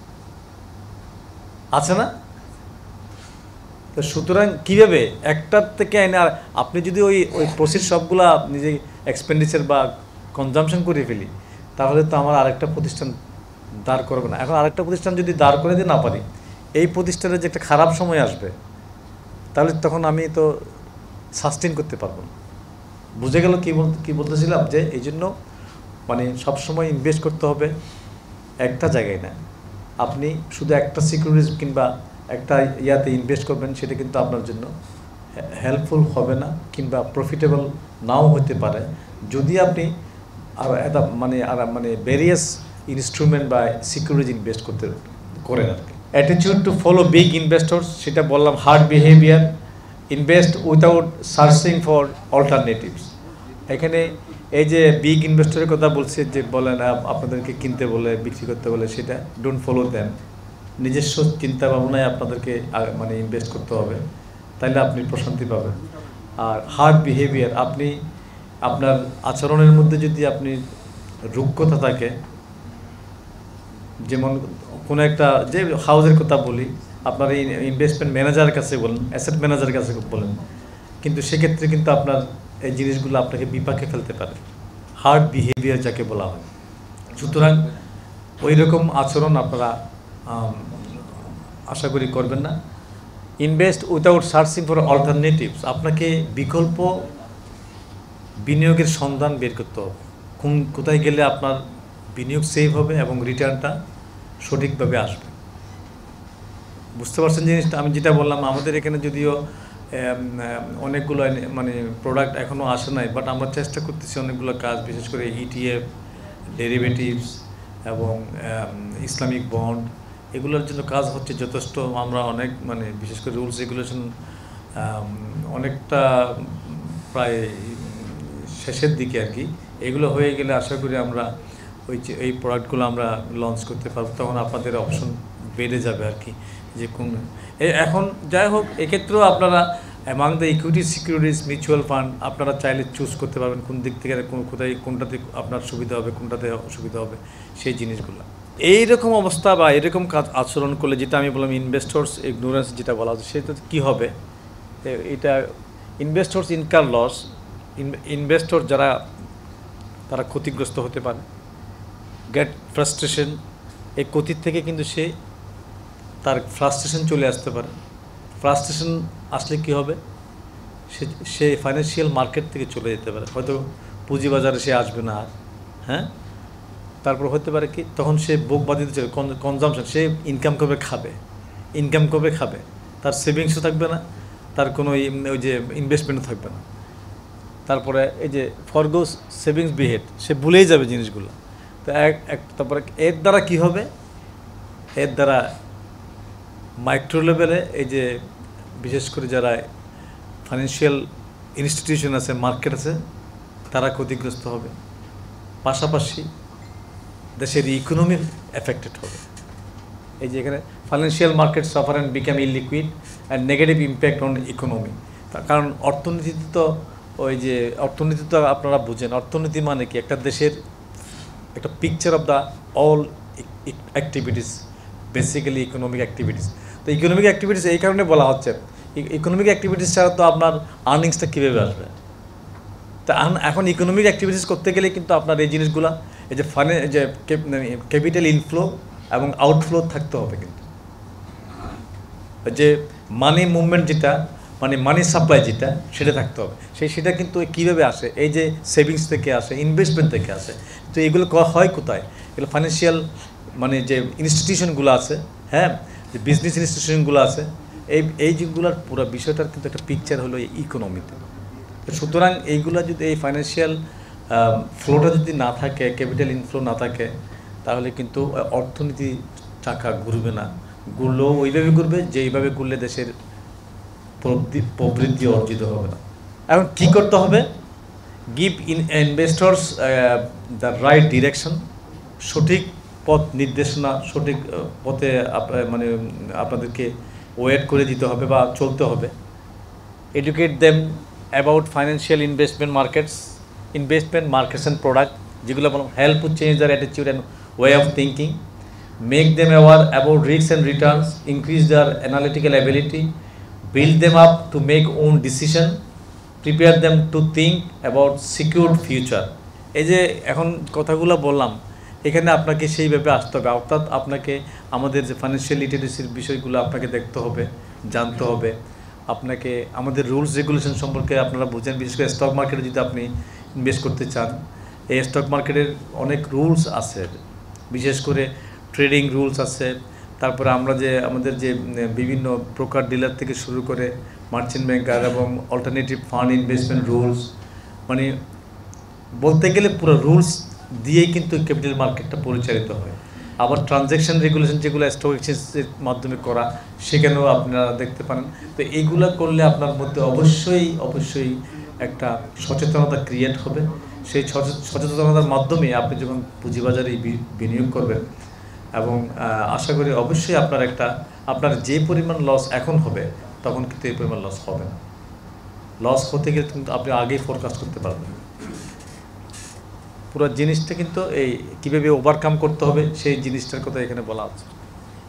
আছে না? তো সুতরাং কীভাবে একটার থেকে এনে, আর আপনি যদি ওই ওই প্রসিড সবগুলা নিজে এক্সপেন্ডিচার বা কনজামশন করে ফেলি, তাহলে তো আমার আরেকটা প্রতিষ্ঠান দাঁড় করবে না। এখন আরেকটা প্রতিষ্ঠান যদি দাঁড় করে দিতে না পারি, এই প্রতিষ্ঠানের যে একটা খারাপ সময় আসবে, তাহলে তখন আমি তো সাস্টেইন করতে পারবো না। বুঝে গেল কী বল কী বলতেছিলাম? যে এই জন্য মানে সবসময় ইনভেস্ট করতে হবে একটা জায়গায় না। আপনি শুধু একটা সিকিউরিটিজ কিংবা একটা ইয়াতে ইনভেস্ট করবেন, সেটা কিন্তু আপনার জন্য হেল্পফুল হবে না কিংবা প্রফিটেবল নাও হতে পারে, যদি আপনি আর এটা মানে আর মানে ভেরিয়াস ইনস্ট্রুমেন্ট বা সিকিউরিটিজ ইনভেস্ট করতে করেন আর কি। Attitude to follow big investors, সেটা বললাম। Herd behaviour, invest without searching for alternatives. এখানে এই যে বিগ ইনভেস্টরের কথা বলছে, যে বলেন আপনাদেরকে কিনতে বলে, বিক্রি করতে বলে, সেটা ডোন্ট ফলো দেন। নিজস্ব চিন্তা ভাবনায় আপনাদেরকে মানে ইনভেস্ট করতে হবে, তাহলে আপনি প্রশান্তি পাবেন। আর হার্ড বিহেভিয়ার, আপনি আপনার আচরণের মধ্যে যদি আপনি রুক্ষতা থাকে, যেমন কোনো একটা যে হাউজের কথা বলি, আপনার ইনভেস্টমেন্ট ম্যানেজারের কাছে বলেন, অ্যাসেট ম্যানেজারের কাছে বলেন, কিন্তু সেক্ষেত্রে কিন্তু আপনার এই জিনিসগুলো আপনাকে বিপাকে ফেলতে পারে, হার্ড বিহেভিয়ার যাকে বলা হয়। সুতরাং ওই রকম আচরণ আপনারা আশা করি করবেন না। Invest without searching for alternatives, আপনাকে বিকল্প বিনিয়োগের সন্ধান বের করতে হবে, কোন কোথায় গেলে আপনার বিনিয়োগ সেভ হবে এবং রিটার্নটা সঠিকভাবে আসবে। বুঝতে পারছেন জিনিসটা? আমি যেটা বললাম, আমাদের এখানে যদিও অনেকগুলো মানে প্রোডাক্ট এখনও আসে নাই, বাট আমরা চেষ্টা করতেছি অনেকগুলো কাজ, বিশেষ করে ইটিএফ, ডেরিভেটিভস এবং ইসলামিক বন্ড, এগুলোর জন্য কাজ হচ্ছে যথেষ্ট। আমরা অনেক মানে বিশেষ করে রুলস রেগুলেশন অনেকটা প্রায় শেষের দিকে আর কি। এগুলো হয়ে গেলে আশা করি আমরা ওই যে এই প্রোডাক্টগুলো আমরা লঞ্চ করতে পারবো, তখন আপনাদের অপশন বেড়ে যাবে আর কি। যে কোন এখন যাই হোক, এক্ষেত্রেও আপনারা among the equity securities, mutual fund, আপনারা চাইলে চুজ করতে পারবেন কোন দিক থেকে কোন কোথায় কোনটাতে আপনার সুবিধা হবে, কোনটাতে অসুবিধা হবে, সেই জিনিসগুলো। এই রকম অবস্থা বা এরকম কাজ আচরণ করলে, যেটা আমি বললাম ইনভেস্টর্স ইগনোরেন্স যেটা বলা হচ্ছে, সেটা কী হবে? এটা ইনভেস্টর্স ইনকার লস, ইনভেস্টর যারা তারা ক্ষতিগ্রস্ত হতে পারে। গেট ফ্রাস্ট্রেশন, এই ক্ষতির থেকে কিন্তু সে তার ফ্রাস্ট্রেশন চলে আসতে পারে। ফ্রাস্ট্রেশন আসলে কি হবে? সে সে ফাইন্যান্সিয়াল মার্কেট থেকে চলে যেতে পারে, হয়তো পুঁজিবাজারে সে আসবে না আর, হ্যাঁ। তারপর হতে পারে কি, তখন সে ভোগবাদিতে চলে, কনজামশন, সে ইনকাম করবে খাবে, ইনকাম করবে খাবে, তার সেভিংসও থাকবে না, তার কোনো ওই যে ইনভেস্টমেন্টও থাকবে না। তারপরে এই যে ফরগো সেভিংস বিহেড, সে ভুলেই যাবে জিনিসগুলো। তো এক এক তারপরে এর দ্বারা কি হবে? এর দ্বারা মাইক্রো লেভেলে এই যে বিশেষ করে যারা ফাইন্যান্সিয়াল ইনস্টিটিউশন আছে, মার্কেট আছে, তারা ক্ষতিগ্রস্ত হবে। পাশাপাশি দেশের ইকোনমি এফেক্টেড হবে। এই যে এখানে financial market suffer and become illiquid and negative impact on economy. তার কারণ অর্থনীতিতে তো ওই যে অর্থনীতি তো আপনারা বুঝেন, অর্থনীতি মানে কি? একটা দেশের একটা picture of the all activities, basically economic activities. তো ইকোনমিক অ্যাক্টিভিটিস এই কারণে বলা হচ্ছে, ইকোনমিক অ্যাক্টিভিটিস ছাড়া তো আপনার আর্নিংসটা কীভাবে আসবে? তা এখন ইকোনমিক অ্যাক্টিভিটিস করতে গেলে কিন্তু আপনার এই জিনিসগুলো, এই যে ফাইনে যে ক্যাপিটাল ইনফ্লো এবং আউটফ্লো থাকতে হবে। কিন্তু যে মানি মুভমেন্ট যেটা, মানে মানি সাপ্লাই যেটা, সেটা থাকতে হবে। সেই সেটা কিন্তু কীভাবে আসে? এই যে সেভিংস থেকে আসে, ইনভেস্টমেন্ট থেকে আসে। তো এগুলো হয় কোথায়? এগুলো ফাইন্যান্সিয়াল মানে যে ইনস্টিটিউশনগুলো আছে, হ্যাঁ, যে বিজনেস ইনস্টিটিউশনগুলো আছে, এই এই যেগুলোর পুরো বিষয়টার কিন্তু একটা পিকচার হলো এই ইকোনমিতে। সুতরাং এইগুলো যদি এই ফাইন্যান্সিয়াল ফ্লোটা যদি না থাকে, ক্যাপিটাল ইনফ্লো না থাকে, তাহলে কিন্তু অর্থনীতি টাকা ঘুরবে না। ঘুরলেও ওইভাবে ঘুরবে যেইভাবে ঘুরলে দেশের প্রবৃদ্ধি অর্জিত হবে না। এখন কী করতে হবে? Give in investors the right direction, সঠিক পথ নির্দেশনা, সঠিক পথে মানে আপনাদেরকে ওয়েট করে দিতে হবে বা চলতে হবে। educate them about financial investment markets, investment markets and products, help to change their attitude and way of thinking, make them aware about risks and returns, increase their analytical ability, build them up to make own decision, prepare them to think about secured future. As a Kotagula Bolam, he can apnake সেই ব্যাপারে আসতে হবে। অর্থাৎ আপনাকে আমাদের যে financial লিটারেসির বিষয়গুলো আপনাকে দেখতে হবে, জানতে হবে। আপনাকে আমাদের রুলস রেগুলেশন সম্পর্কে আপনারা বুঝেন, বিশেষ করে স্টক মার্কেটে যদি আপনি ইনভেস্ট করতে চান, এই স্টক মার্কেটের অনেক রুলস আছে, বিশেষ করে ট্রেডিং রুলস আছে। তারপরে আমরা যে আমাদের যে বিভিন্ন ব্রোকার ডিলার থেকে শুরু করে মার্চেন্ট ব্যাংকার এবং অল্টারনেটিভ ফান্ড ইনভেস্টমেন্ট রুলস, মানে বলতে গেলে পুরো রুলস দিয়েই কিন্তু ক্যাপিটাল মার্কেটটা পরিচালিত হয়। আবার ট্রানজ্যাকশন রেগুলেশন যেগুলো স্টক এক্সচেঞ্জের মাধ্যমে করা, সেখানেও আপনারা দেখতে পারেন। তো এইগুলো করলে আপনার মধ্যে অবশ্যই অবশ্যই একটা সচেতনতা ক্রিয়েট হবে। সেই সচেতনতার মাধ্যমে আপনি যখন পুঁজিবাজারে বিনিয়োগ করবেন, এবং আশা করি অবশ্যই আপনার একটা আপনার যে পরিমাণ লস এখন হবে তখন কিন্তু এই পরিমাণ লস হবে না। লস হতে গেলে কিন্তু আপনি আগেই ফোরকাস্ট করতে পারবেন। পুরো জিনিসটা কিন্তু এই কীভাবে ওভারকাম করতে হবে সেই জিনিসটার কথা এখানে বলা হচ্ছে।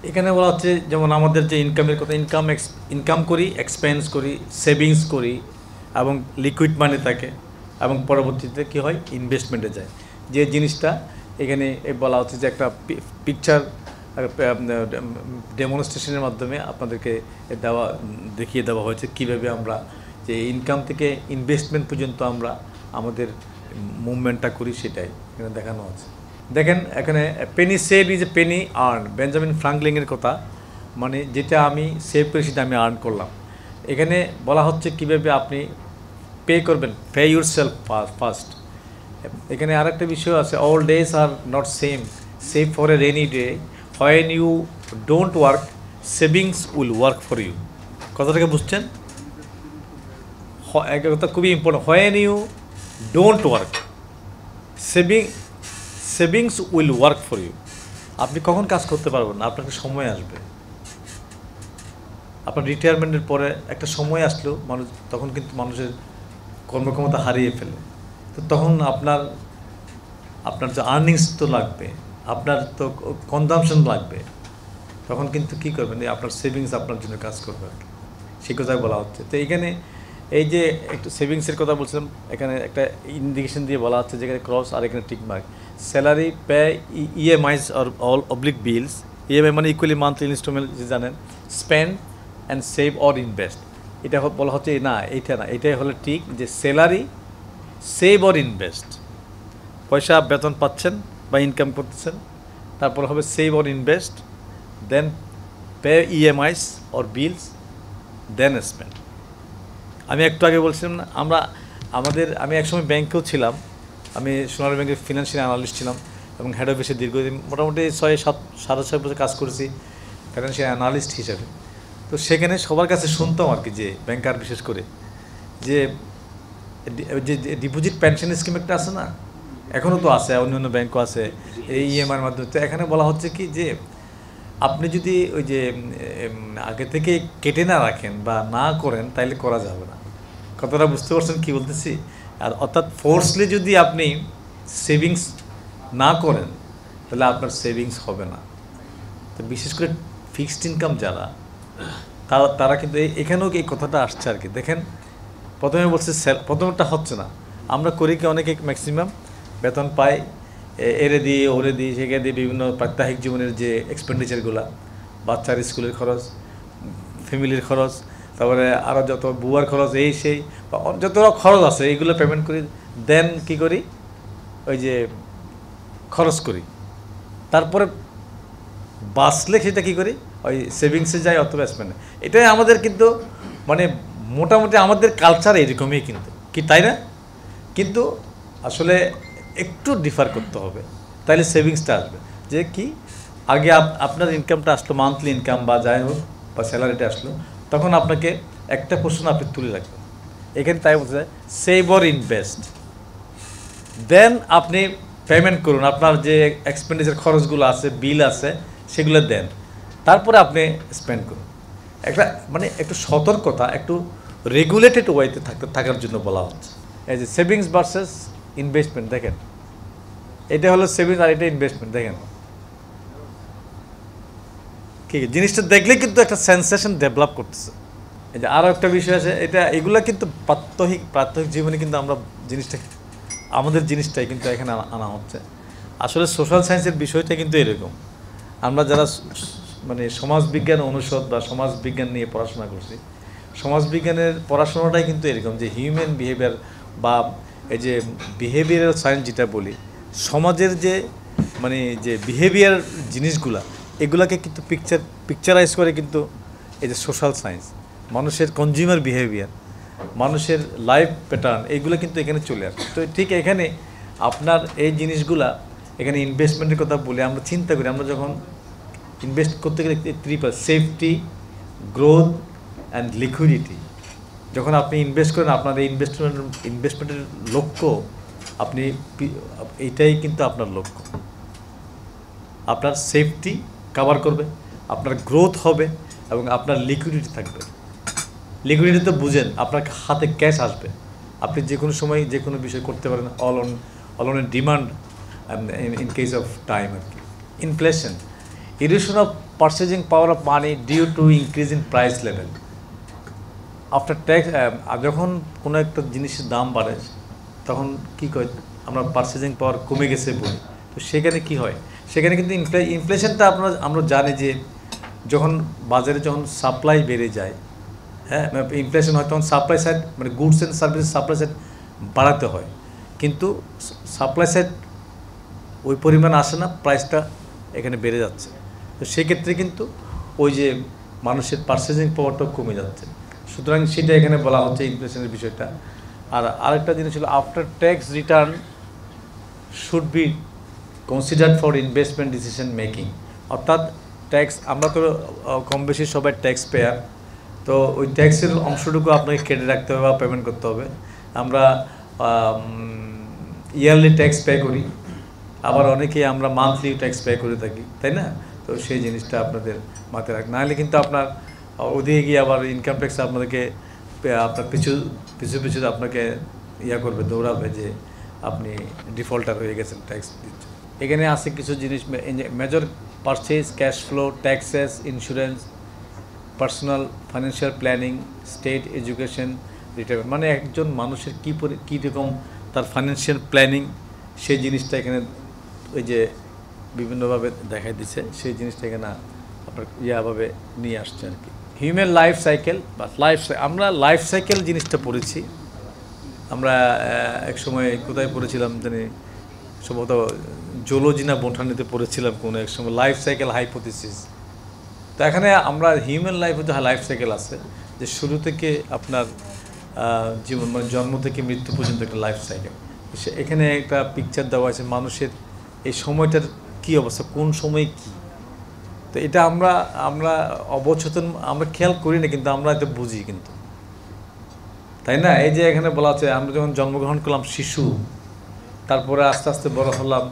এখানে বলা হচ্ছে যেমন আমাদের যে ইনকামের কথা, ইনকাম ইনকাম করি, এক্সপেন্স করি, সেভিংস করি এবং লিকুইড মানি থাকে, এবং পরবর্তীতে কী হয় ইনভেস্টমেন্টে যায়। যে জিনিসটা এখানে বলা হচ্ছে যে একটা পিকচার ডেমনস্ট্রেশনের মাধ্যমে আপনাদেরকে দেওয়া দেখিয়ে দেওয়া হয়েছে কীভাবে আমরা যে ইনকাম থেকে ইনভেস্টমেন্ট পর্যন্ত আমরা আমাদের মুভমেন্টটা করি, সেটাই এখানে দেখানো আছে। দেখেন এখানে penny save is a penny earn, Benjamin ফ্রাঙ্কলিনের কথা, মানে যেটা আমি সেভ করি সেটা আমি আর্ন করলাম। এখানে বলা হচ্ছে কীভাবে আপনি পে করবেন, পে ইউর সেলফ ফার্স্ট। এখানে আর একটা বিষয় আছে, all days are not same, save for a rainy day, when you don't work savings will work for you. কথাটাকে বুঝছেন? একটা কথা খুবই important, when you don't work saving savings will work for you. আপনি কখন কাজ করতে পারবেন না, আপনাকে সময় আসবে। আপনার রিটায়ারমেন্টের পরে একটা সময় আসলেও মানুষ তখন কিন্তু মানুষের কর্মক্ষমতা হারিয়ে ফেলে। তো তখন আপনার আপনার যে আর্নিংস তো লাগবে, আপনার তো কনজামশন লাগবে, তখন কিন্তু কী করবেন, আপনার সেভিংস আপনার জন্য কাজ করবে আর কি, সে কথাই বলা হচ্ছে। তো এখানে এই যে একটু সেভিংসের কথা বলছিলাম, এখানে একটা ইন্ডিকেশন দিয়ে বলা হচ্ছে যেখানে ক্রস আর এখানে টিকমার্ক। স্যালারি, পে, ইএমআইস আর অল অবলিক বিলস, ইএমআই মানে ইকুয়ালি মান্থলি ইনস্টলমেন্ট যে জানেন, spend and save or invest, এটা বলা হচ্ছে না এইটা না, এটাই হলো ঠিক যে স্যালারি, সেভ অর ইনভেস্ট, পয়সা বেতন পাচ্ছেন বা ইনকাম করতেছেন, তারপর হবে save or invest, then pay EMIs or bills, then spend. আমি একটু আগে বলছিলাম না আমরা আমাদের আমি একসময় ব্যাংকেও ছিলাম, আমি সোনালী ব্যাংকের ফিনান্সিয়াল অ্যানালিস্ট ছিলাম এবং হেড অফিসে দীর্ঘদিন মোটামুটি ছয় সাত সাড়ে ছয় বছর কাজ করেছি ফিনান্সিয়াল অ্যানালিস্ট হিসাবে। তো সেখানে সবার কাছে শুনতাম আর কি, যে ব্যাংকার বিশেষ করে যে যে ডিপোজিট পেনশন স্কিম একটা আছে না, এখনও তো আছে, অন্য অন্য ব্যাংকও আছে এই ইএমআইয়ের মাধ্যমে। তো এখানে বলা হচ্ছে কি যে আপনি যদি ওই যে আগে থেকে কেটে না রাখেন বা না করেন তাহলে করা যাবে না। কতটা বুঝতে পারছেন কী বলতেছি? আর অর্থাৎ ফোর্সলি যদি আপনি সেভিংস না করেন তাহলে আপনার সেভিংস হবে না। তো বিশেষ করে ফিক্সড ইনকাম যারা তারা তারা কিন্তু এখানেও এই কথাটা আসছে আর কি। দেখেন প্রথমে বলছে প্রথমটা হচ্ছে না, আমরা করি কি অনেকে ম্যাক্সিমাম বেতন পাই, এরে দিয়ে ওরে দিয়ে সেখানে দিয়ে বিভিন্ন প্রাত্যহিক জীবনের যে এক্সপেন্ডিচারগুলো, বাচ্চার স্কুলের খরচ, ফ্যামিলির খরচ, তারপরে আরও যত বুয়ার খরচ, এই সেই যত খরচ আছে এইগুলো পেমেন্ট করি, দেন কি করি ওই যে খরচ করি, তারপরে বাঁচলে সেটা কী করি ওই সেভিংসে যায় অথবা স্পেন্ডে। এটাই আমাদের কিন্তু মানে মোটামুটি আমাদের কালচার এরকমই কিন্তু কি, তাই না? কিন্তু আসলে একটু ডিফার করতে হবে, তাহলে সেভিংসটা আসবে। যে কি আগে আপনার ইনকামটা আসলো, মান্থলি ইনকাম বা যাই হোক বা স্যালারিটা আসলো, তখন আপনাকে একটা পোর্শন আপনি তুলে রাখবেন, এখানে তাই বলতে চাই সেভ অর ইনভেস্ট, দেন আপনি পেমেন্ট করুন, আপনার যে এক্সপেন্ডিচার খরচগুলো আছে, বিল আছে সেগুলো দেন, তারপরে আপনি স্পেন্ড করুন। একটা মানে একটু সতর্কতা, একটু রেগুলেটেড ওয়েতে থাকার জন্য বলা হচ্ছে। এই যে সেভিংস ভার্সেস ইনভেস্টমেন্ট, দেখেন এটা হলো সেভিংস আর এটা ইনভেস্টমেন্ট। দেখেন কি জিনিসটা দেখলে কিন্তু একটা সেন্সেশন ডেভেলপ করতেছে। এই যে আরও একটা বিষয় আছে, এটা এগুলো কিন্তু প্রাত্যহিক প্রাত্যহিক জীবনে কিন্তু আমরা জিনিসটা আমাদের জিনিসটাই কিন্তু এখানে আনা হচ্ছে। আসলে সোশ্যাল সায়েন্সের বিষয়টা কিন্তু এরকম, আমরা যারা মানে সমাজবিজ্ঞান অনুষদ বা সমাজবিজ্ঞান নিয়ে পড়াশোনা করছি, সমাজবিজ্ঞানের পড়াশোনাটাই কিন্তু এরকম যে হিউম্যান বিহেভিয়ার বা এই যে বিহেভিয়ারাল সায়েন্স যেটা বলি, সমাজের যে মানে যে বিহেভিয়ার জিনিসগুলা এগুলাকে কিন্তু পিকচার পিকচারাইজ করে কিন্তু এই যে সোশ্যাল সায়েন্স, মানুষের কনজিউমার বিহেভিয়ার, মানুষের লাইফ প্যাটার্ন, এইগুলো কিন্তু এখানে চলে আসে। তো ঠিক এখানে আপনার এই জিনিসগুলা এখানে ইনভেস্টমেন্টের কথা বলে আমরা চিন্তা করি, আমরা যখন ইনভেস্ট করতে গেলে three per safety, growth and liquidity. যখন আপনি ইনভেস্ট করেন আপনার এই ইনভেস্টমেন্ট ইনভেস্টমেন্টের লক্ষ্য আপনি এইটাই কিন্তু আপনার লক্ষ্য, আপনার সেফটি কভার করবে, আপনার গ্রোথ হবে এবং আপনার লিকুইডিটি থাকবে। লিকুইডিটি তো বুঝেন, আপনার হাতে ক্যাশ আসবে, আপনি যে কোনো সময় যে কোনো বিষয় করতে পারেন, all on all on demand in case of time আর কি। Inflation, erosion of purchasing power of money due to increase in price level after tax. যখন কোনো একটা জিনিসের দাম বাড়ে তখন কি কয় আমরা পারচেজিং পাওয়ার কমে গেছে বলি। তো সেখানে কি হয়, সেখানে কিন্তু ইনফ্লেশনটা আপনারা আমরা জানি যে যখন বাজারে যখন সাপ্লাই বেড়ে যায়, হ্যাঁ ইনফ্লেশন হয়, তখন সাপ্লাই সাইড মানে goods and services supply side বাড়াতে হয়, কিন্তু সাপ্লাই সাইড ওই পরিমাণ আসে না, প্রাইসটা এখানে বেড়ে যাচ্ছে। তো সেক্ষেত্রে কিন্তু ওই যে মানুষের পারচেজিং পাওয়ারটাও কমে যাচ্ছে। সুতরাং সেটা এখানে বলা হচ্ছে ইনফ্লেশনের বিষয়টা। আর আরেকটা জিনিস হলো after tax return should be considered for investment decision making. অর্থাৎ ট্যাক্স আমরা তো কম বেশি সবাই ট্যাক্স পেয়ার, তো ওই ট্যাক্সের অংশটুকু আপনাকে কেটে রাখতে হবে বা পেমেন্ট করতে হবে। আমরা ইয়ারলি ট্যাক্স পে করি, আবার অনেকেই আমরা মান্থলি ট্যাক্স পে করে থাকি, তাই না? তো সেই জিনিসটা আপনাদের মাথায় রাখ, নাহলে কিন্তু আপনার ওদিকে গিয়ে আবার ইনকাম ট্যাক্স আপনাদেরকে আপনার পিছু পিছু পিছু আপনাকে ইয়া করবে, দৌড়াবে যে আপনি ডিফল্টার হয়ে গেছেন ট্যাক্স দিচ্ছে। এখানে আছে কিছু জিনিস, major purchase, cash flow, taxes, insurance, personal financial planning, state education, retirement, মানে একজন মানুষের কী কী রকম তার ফাইন্যান্সিয়াল প্ল্যানিং সেই জিনিসটা এখানে ওই যে বিভিন্নভাবে দেখা দিচ্ছে, সেই জিনিসটা এখানে আপনার ইয়াভাবে নিয়ে আসছে আর কি। হিউম্যান লাইফ সাইকেল বা লাইফ আমরা লাইফ সাইকেল জিনিসটা পড়েছি, আমরা এক সময় কোথায় পড়েছিলাম জানি, সম্ভবত জুলজি না বোটানিতে পড়েছিলাম কোনো এক সময়, লাইফ সাইকেল হাইপোথিসিস। তো এখানে আমরা হিউম্যান লাইফে যে লাইফ সাইকেল আছে, যে শুরু থেকে আপনার জীবন মানে জন্ম থেকে মৃত্যু পর্যন্ত একটা লাইফ সাইকেল, এখানে একটা পিকচার দেওয়া আছে মানুষের এই সময়টার কী অবস্থা, কোন সময় কি। তো এটা আমরা আমরা অবচেতন আমরা খেয়াল করি না, কিন্তু আমরা এটা বুঝি কিন্তু, তাই না? এই যে এখানে বলা আছে আমরা যখন জন্মগ্রহণ করলাম শিশু, তারপরে আস্তে আস্তে বড় হলাম,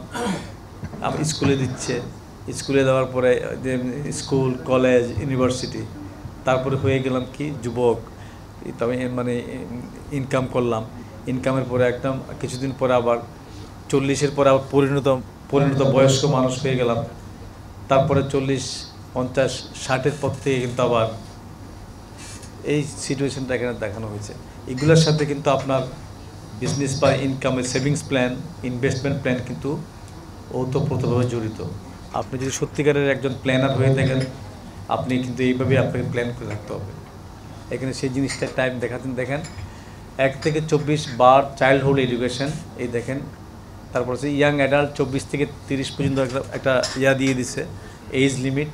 আমি স্কুলে দিচ্ছে, স্কুলে দেওয়ার পরে স্কুল কলেজ ইউনিভার্সিটি, তারপরে হয়ে গেলাম কি যুবক, তবে মানে ইনকাম করলাম, ইনকামের পরে একদম কিছুদিন পরে আবার চল্লিশের পরে আবার পরিণত পরিণত বয়স্ক মানুষ হয়ে গেলাম, তারপরে চল্লিশ পঞ্চাশ ষাটের পর থেকে কিন্তু আবার এই সিচুয়েশানটা এখানে দেখানো হয়েছে। এগুলোর সাথে কিন্তু আপনার বিজনেস বা ইনকামের সেভিংস প্ল্যান, ইনভেস্টমেন্ট প্ল্যান কিন্তু ওতপ্রোতভাবে জড়িত। আপনি যদি সত্যিকারের একজন প্ল্যানার হয়ে থাকেন, আপনি কিন্তু এইভাবে আপনাকে প্ল্যান করে রাখতে হবে। এখানে সেই জিনিসটা টাইম দেখাতেন, দেখেন এক থেকে চব্বিশ বার চাইল্ডহুড এডুকেশন, এই দেখেন। তারপর হচ্ছে ইয়াং অ্যাডাল্ট, চব্বিশ থেকে তিরিশ পর্যন্ত একটা একটা ইয়া দিয়ে দিছে এজ লিমিট।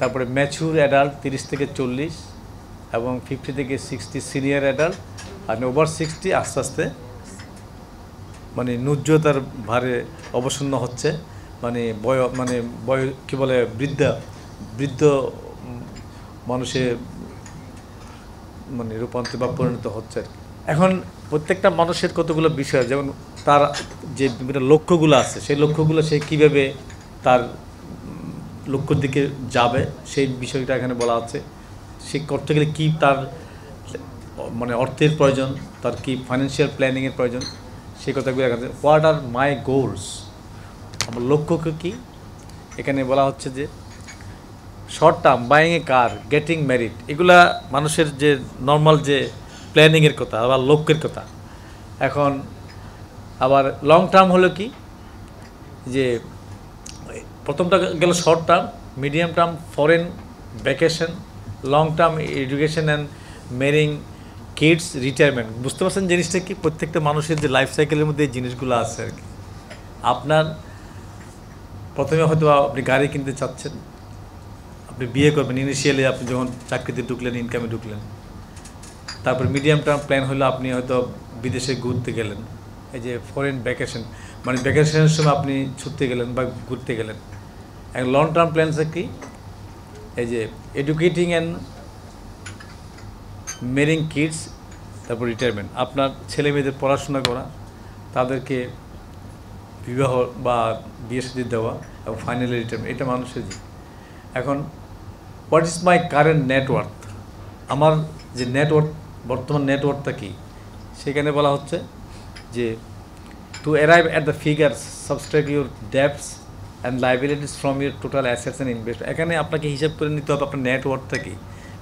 তারপরে ম্যাচুর অ্যাডাল্ট তিরিশ থেকে চল্লিশ এবং ফিফটি থেকে সিক্সটি সিনিয়র অ্যাডাল্ট, আর ওভার সিক্সটি আস্তে আস্তে মানে ন্যূনতার ভারে অবসন্ন হচ্ছে, মানে বয় মানে বয় কী বলে বৃদ্ধা বৃদ্ধ মানুষে মানে রূপান্তর বা পরিণত হচ্ছে আর কি। এখন প্রত্যেকটা মানুষের কতগুলো বিষয়, যেমন তার যে বিভিন্ন লক্ষ্যগুলো আছে, সেই লক্ষ্যগুলো সে কীভাবে তার লক্ষ্যর দিকে যাবে সেই বিষয়টা এখানে বলা আছে। সে করতে গেলে কী তার माने अर्थेर प्रयोजन तार कि फाइनेंशियल प्लानिंग प्रयोजन से कथागुलो देखाते व्हाट आर माई गोल्स आमार लक्ष्य कि एखाने बला होच्छे जे short term buying a car getting married एगुला मानुषेर जे नर्माल जे प्लानिंग कथा आबार लक्ष्यर कथा एखन आबार लंग टर्म हलो कि जे प्रथमटा गेल short term medium term foreign vacation long term education and marrying kids retirement बुझते पारছেন জিনিসটা কি প্রত্যেকটা মানুষের যে লাইফ সাইকেলের মধ্যে এই জিনিসগুলো আছে আর কি আপনার প্রথমে হয়তো আপনি গাড়ি কিনতে চাচ্ছেন আপনি বিয়ে করবেন ইনিশিয়ালি আপনি যখন চাকরিতে ঢুকলেন ইনকামে ঢুকলেন তারপর মিডিয়াম টার্ম প্ল্যান হলো আপনি হয়তো বিদেশে ঘুরতে গেলেন এই যে ফরেন ভ্যাকেশন মানে ভ্যাকেশনের সময় আপনি ছুটিতে গেলেন বা ঘুরতে গেলেন আর লং টার্ম প্ল্যান আছে কি এই যে এডুকেটিং এন্ড মেরিং কিডস তারপর রিটায়ারমেন্ট আপনার ছেলে মেয়েদের পড়াশোনা করা তাদেরকে বিবাহ বা বিয়ে শাদী দেওয়া এবং ফাইনালি রিটায়ারমেন্ট এটা মানুষের জীবন এখন what is my current net worth আমার যে নেটওয়ার্থ বর্তমান নেটওয়ার্থটা কি সেখানে বলা হচ্ছে যে to arrive at the figures subtract your debts and liabilities from your total assets and invest এখানে আপনাকে হিসাব করে নিতে হবে আপনার নেটওয়ার্থটা কি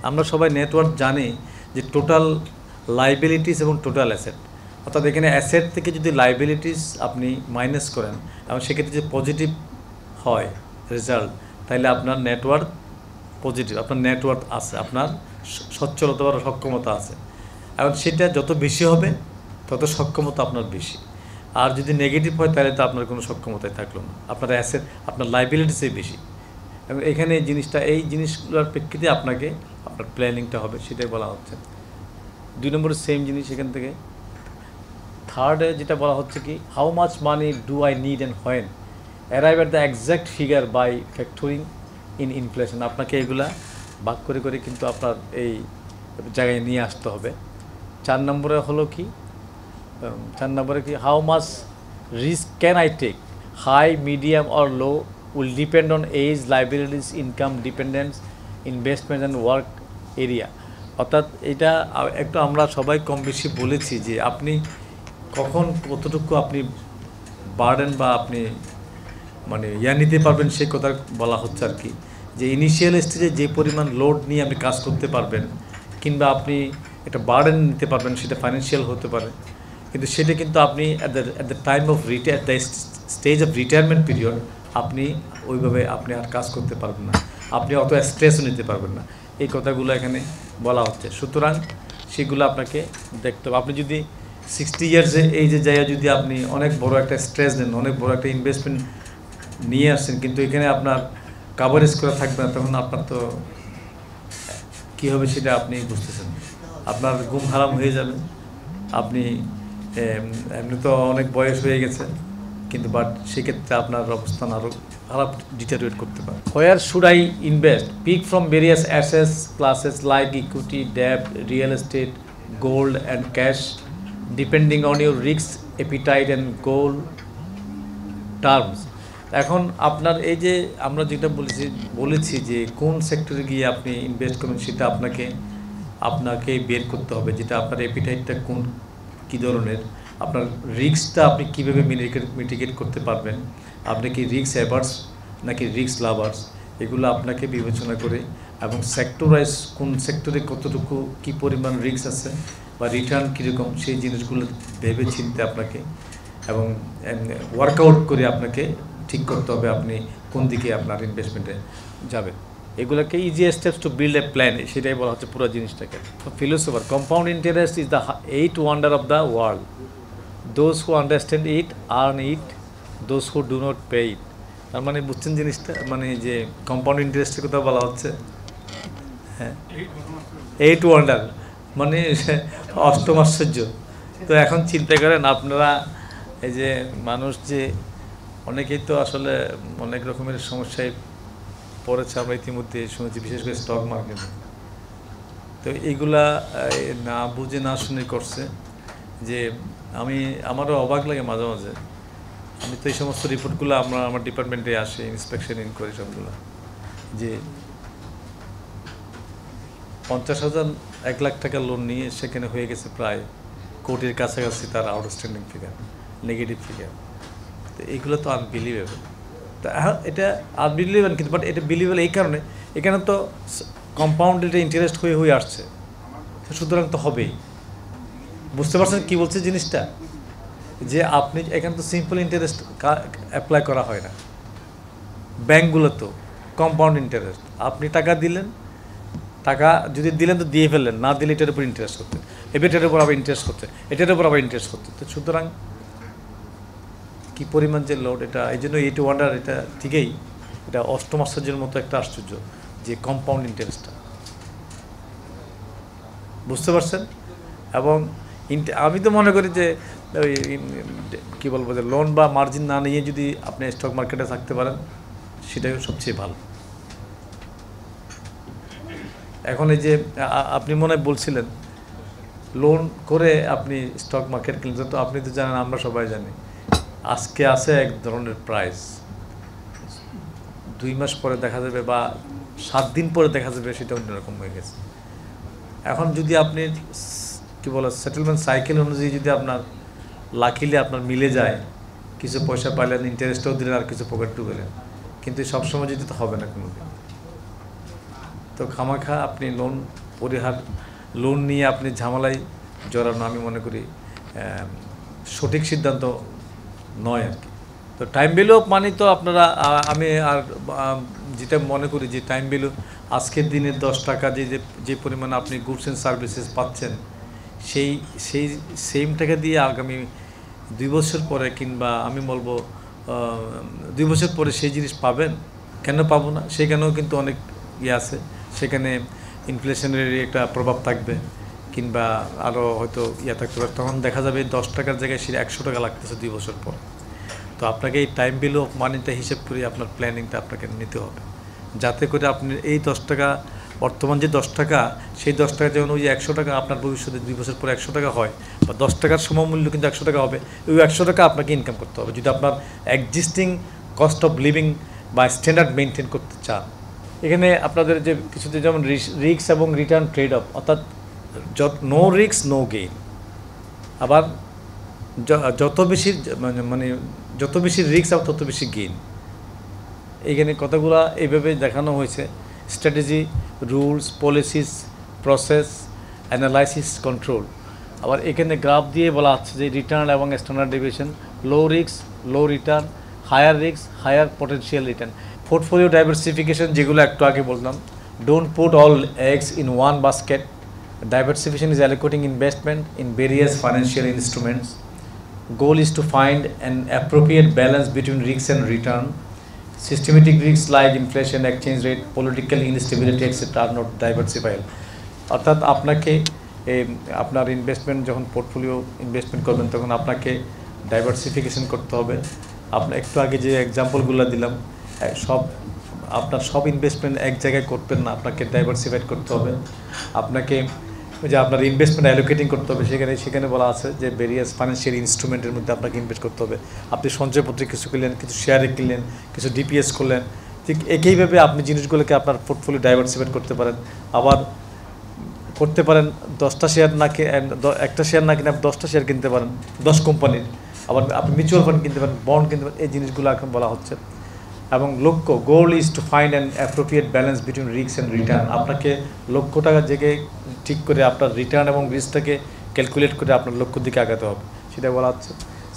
আমরা সবাই নেটওয়ার্থ জানি যে টোটাল লায়াবিলিটিস এবং টোটাল অ্যাসেট অর্থাৎ এখানে অ্যাসেট থেকে যদি লায়াবিলিটিস আপনি মাইনাস করেন এবং সেক্ষেত্রে যে পজিটিভ হয় রেজাল্ট তাহলে আপনার নেটওয়ার্থ পজিটিভ আপনার নেটওয়ার্থ আছে আপনার সচ্ছলতা বা সক্ষমতা আছে এবং সেটা যত বেশি হবে তত সক্ষমতা আপনার বেশি আর যদি নেগেটিভ হয় তাহলে তো আপনার কোনো সক্ষমতাই থাকলো না আপনার অ্যাসেট আপনার লায়াবিলিটিসই বেশি এবং এখানে এই জিনিসটা এই জিনিসগুলোর প্রেক্ষিতে আপনাকে আপনার প্ল্যানিংটা হবে সেটাই বলা হচ্ছে দুই নম্বরে সেম জিনিস এখান থেকে থার্ডে যেটা বলা হচ্ছে কি how much money do I need and when arrive at the exact figure by factoring in inflation আপনাকে এগুলা ভাগ করে করে কিন্তু আপনার এই জায়গায় নিয়ে আসতে হবে চার নম্বরে হলো কি চার নম্বরে কি how much risk can I take high medium or low will depend on age liabilities income dependence investment and work area অর্থাৎ এটা একটু আমরা সবাই কম বেশি বলেছি যে আপনি কখন কতটুকু আপনি বার্ডেন বা আপনি মানে ইয়া নিতে পারবেন সেই কথা বলা হচ্ছে আর কি যে ইনিশিয়াল স্টেজে যে পরিমাণ লোড নিয়ে আপনি কাজ করতে পারবেন কিংবা আপনি একটা বার্ডেন নিতে পারবেন সেটা ফাইন্যান্সিয়াল হতে পারে কিন্তু সেটা কিন্তু আপনি at the at the time of retire the stage of retirement period আপনি ওইভাবে আপনি আর কাজ করতে পারবেন না আপনি অত স্ট্রেসও নিতে পারবেন না এই কথাগুলো এখানে বলা হচ্ছে সুতরাং সেগুলো আপনাকে দেখতে হবে আপনি যদি সিক্সটি ইয়ার্সে এই যে জায়গায় যদি আপনি অনেক বড় একটা স্ট্রেস নেন অনেক বড় একটা ইনভেস্টমেন্ট নিয়ে আসছেন কিন্তু এখানে আপনার কাভারেজ করা থাকবে না তখন আপনার তো কী হবে সেটা আপনি বুঝতেছেন আপনার ঘুম হারাম হয়ে যাবে আপনি এমনি তো অনেক বয়স হয়ে গেছে কিন্তু বাট সেক্ষেত্রে আপনার অবস্থান আরও খারাপ ডিটারিয়েট করতে পারে where should I invest pick from various asset classes like equity debt real estate gold and cash depending on your risk appetite and goal terms এখন আপনার এই যে আমরা যেটা বলেছি বলেছি যে কোন সেক্টরে গিয়ে আপনি ইনভেস্ট করবেন সেটা আপনাকে আপনাকে বের করতে হবে যেটা আপনার অ্যাপিটাইটটা কোন কী ধরনের আপনার রিস্কটা আপনি কীভাবে মিটিগেট করতে পারবেন আপনি কি রিস্ক অ্যাভার্স নাকি রিস্ক লাভার্স এগুলো আপনাকে বিবেচনা করে এবং সেক্টর ওয়াইজ কোন সেক্টরে কতটুকু কী পরিমাণ রিস্ক আছে বা রিটার্ন কীরকম সেই জিনিসগুলো ভেবে চিনতে আপনাকে এবং ওয়ার্কআউট করে আপনাকে ঠিক করতে হবে আপনি কোন দিকে আপনার ইনভেস্টমেন্টে যাবে এগুলোকে easy steps to build a plan সেটাই বলা হচ্ছে পুরো জিনিসটাকে philosopher compound interest is the eight wonder of the world those who understand it earn it those who do not pay it তার মানে বুঝছেন জিনিসটা মানে যে কম্পাউন্ড ইন্টারেস্টের কথা বলা হচ্ছে হ্যাঁ এইট ওয়ান্ডার মানে অষ্টম আশ্চর্য তো এখন চিন্তা করেন আপনারা এই যে মানুষ যে অনেকেই তো আসলে অনেক রকমের সমস্যায় পড়েছে আমরা ইতিমধ্যে শুনেছি বিশেষ করে স্টক মার্কেটে তো এইগুলা না বুঝে না শুনে করছে যে আমি আমারও অবাক লাগে মাঝে মাঝে আমি তো এই সমস্ত রিপোর্টগুলো আমরা আমার ডিপার্টমেন্টে আসে ইন্সপেকশন ইনকোয়ারি সবগুলো যে পঞ্চাশ হাজার एक लाख टाका लोन निये सेखाने हये गेछे प्राय कोटिर काछाकाछि तार आउटस्टैंडिंग फिगार नेगेटिव फिगार। तो एगुलो तो आनबिलिभेबल। तो एटा आनबिलिभेबल किन्तु बाट एटा बिलिभेबल एई कारणे एखाने तो कम्पाउंडेड इंटरेस्ट हये हये आसछे सुतरां तो हबेई। बुझते पारछेन कि बोलछे जिनिसटा जे आपनि एखाने तो सिम्पल इंटरेस्ट अप्लाई करा हय ना ব্যাংকগুলো তো কম্পাউন্ড ইন্টারেস্ট। আপনি টাকা দিলেন, টাকা যদি দিলেন তো দিয়ে ফেললেন, না দিলে এটার উপর ইন্টারেস্ট করতে, এটার উপর আবার ইন্টারেস্ট করতে, এটার উপর আবার ইন্টারেস্ট করতে। তো সুতরাং কী পরিমাণ যে লোড, এটা এই জন্য এইট ওয়ান্ডার এটা ঠিকই, এটা অষ্টম আশ্চর্যের মতো একটা আশ্চর্য যে কম্পাউন্ড ইন্টারেস্টটা, বুঝতে পারছেন। এবং আমি তো মনে করি যে ওই কী বলবো যে লোন বা মার্জিন না নিয়ে যদি আপনি স্টক মার্কেটে থাকতে পারেন সেটাই সবচেয়ে ভালো। এখন এই যে আপনি মনে বলছিলেন লোন করে আপনি স্টক মার্কেট কিনছেন, তো আপনি তো জানেন, আমরা সবাই জানি আজকে আছে এক ধরনের প্রাইস, দুই মাস পরে দেখা যাবে বা সাত দিন পরে দেখা যাবে সেটা অন্যরকম হয়ে গেছে। এখন যদি আপনি কি বলে সেটেলমেন্ট সাইকেল অনুযায়ী যদি আপনার লাকিলে আপনার মিলে যায়, কিছু পয়সা পাইলেন, ইন্টারেস্টও দিলেন, আর কিছু পকেট ঢুকেলেন, কিন্তু সব সময় যেতে তো হবে না কোনো দিন। তো খামাখা আপনি লোন পরিহার লোন নিয়ে আপনি ঝামেলায় জড়ানো আমি মনে করি সঠিক সিদ্ধান্ত নয় আর কি। তো টাইম ভ্যালু অফ মানি তো আপনারা আমি আর যেটা মনে করি যে টাইম ভ্যালু আজকের দিনে দশ টাকা যে যে পরিমাণে আপনি গুডস অ্যান্ড সার্ভিসেস পাচ্ছেন, সেই সেই সেম টাকা দিয়ে আগামী দুই বছর পরে কিংবা আমি বলবো দুই বছর পরে সেই জিনিস পাবেন, কেন পাবো না? সেখানেও কিন্তু অনেক ইয়ে আছে, সেখানে ইনফ্লেশনের একটা প্রভাব থাকবে কিংবা আরও হয়তো ইয়ে থাকতে পারে। তখন দেখা যাবে দশ টাকার জায়গায় সেটা একশো টাকা লাগতেছে দুই বছর পর। তো আপনাকে এই টাইম ভ্যালু অফ মানিটা হিসেব করে আপনার প্ল্যানিংটা আপনাকে নিতে হবে, যাতে করে আপনি এই দশ টাকা বর্তমান যে দশ টাকা সেই দশ টাকা যেমন ওই একশো টাকা আপনার ভবিষ্যতে দুই বছর পরে একশো টাকা হয়, বা দশ টাকার সমমূল্য কিন্তু একশো টাকা হবে, ওই একশো টাকা আপনাকে ইনকাম করতে হবে যদি আপনার এক্সিস্টিং কস্ট অফ লিভিং বা স্ট্যান্ডার্ড মেনটেন করতে চান। এখানে আপনাদের যে কিছুতে যেমন রিস্ক এবং রিটার্ন ট্রেড অফ, অর্থাৎ যত নো রিস্ক নো গেইন, আবার যত বেশি মানে মানে যত বেশি রিস্ক আর তত বেশি গেইন। এখানে কতগুলো এইভাবে দেখানো হয়েছে, strategy, rules, policies, process, analysis, control. আবার এখানে গ্রাফ দিয়ে বলা হচ্ছে যে রিটার্ন এবং standard deviation, low risk low return, higher risk higher potential return, portfolio diversification যেগুলো একটু আগে বললাম, don't put all eggs in one basket, diversification is allocating investment in various financial instruments, goal is to find an appropriate balance between risk and return, systematic risks like inflation, exchange rate, political instability et cetera are not diversifiable। অর্থাৎ আপনাকে আপনার investment যখন portfolio investment করবেন তখন আপনাকে diversification করতে হবে। আপনার একটু আগে যে এক্সাম্পলগুলো দিলাম সব আপনার সব ইনভেস্টমেন্ট এক জায়গায় করবেন না, আপনাকে ডাইভার্সিফাইড করতে হবে। আপনাকে যে আপনার ইনভেস্টমেন্ট অ্যালোকেটিং করতে হবে, সেখানে সেখানে বলা আছে যে ভেরিয়াস ফাইন্যান্সিয়াল ইনস্ট্রুমেন্টের মধ্যে আপনাকে ইনভেস্ট করতে হবে। আপনি সঞ্চয়পত্রে কিছু কিনলেন, কিছু শেয়ারে কিনলেন, কিছু ডিপিএস করলেন, ঠিক একইভাবে আপনি জিনিসগুলোকে আপনার পোর্টফোলিও ডাইভার্সিফাইড করতে পারেন। আবার করতে পারেন দশটা শেয়ার না কিনে একটা শেয়ার না কিনে আপনি দশটা শেয়ার কিনতে পারেন দশ কোম্পানির, আবার আপনি মিউচুয়াল ফান্ড কিনতে পারেন, বন্ড কিনতে পারেন, এই জিনিসগুলো এখন বলা হচ্ছে। এবং লক্ষ্য, goal is to find an appropriate balance between risk and return, আপনাকে লক্ষ্য টাকা জেগে ঠিক করে আপনার রিটার্ন এবং রিস্কটাকে ক্যালকুলেট করে আপনার লক্ষ্য দিকে আগাতে হবে, সেটা বলা হচ্ছে।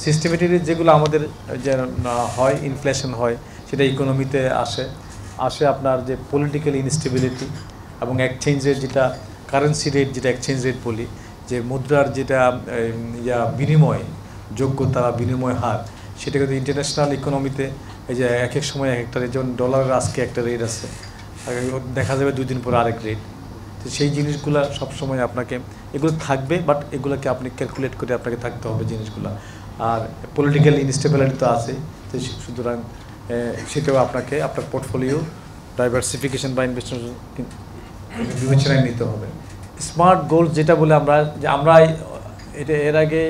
সিস্টেমেটিকলি যেগুলো আমাদের যে হয় ইনফ্লেশন হয় সেটা ইকোনমিতে আসে, আসে আপনার যে পলিটিক্যাল ইনস্টেবিলিটি এবং এক্সচেঞ্জ রেট, যেটা কারেন্সি রেট যেটা এক্সচেঞ্জ রেট বলি, যে মুদ্রার যেটা ইয়া বিনিময় যোগ্যতা বিনিময় হার, সেটা কিন্তু ইন্টারন্যাশনাল ইকোনমিতে এই যে এক এক সময় এক একটা রেট, যেমন ডলারের আজকে একটা রেট আছে, দেখা যাবে দুদিন পর আরেক রেট। তো সেই জিনিসগুলো সবসময় আপনাকে এগুলো থাকবে, বাট এগুলোকে আপনি ক্যালকুলেট করে আপনাকে থাকতে হবে জিনিসগুলো। আর পলিটিক্যাল ইনস্টেবিলিটি তো আছে, তো সুতরাং সেটাও আপনাকে আপনার পোর্টফোলিও ডাইভার্সিফিকেশন বা ইনভেস্টমেন্ট বিবেচনায় নিতে হবে। স্মার্ট গোলস যেটা বলে আমরা যে আমরা এটা এর আগে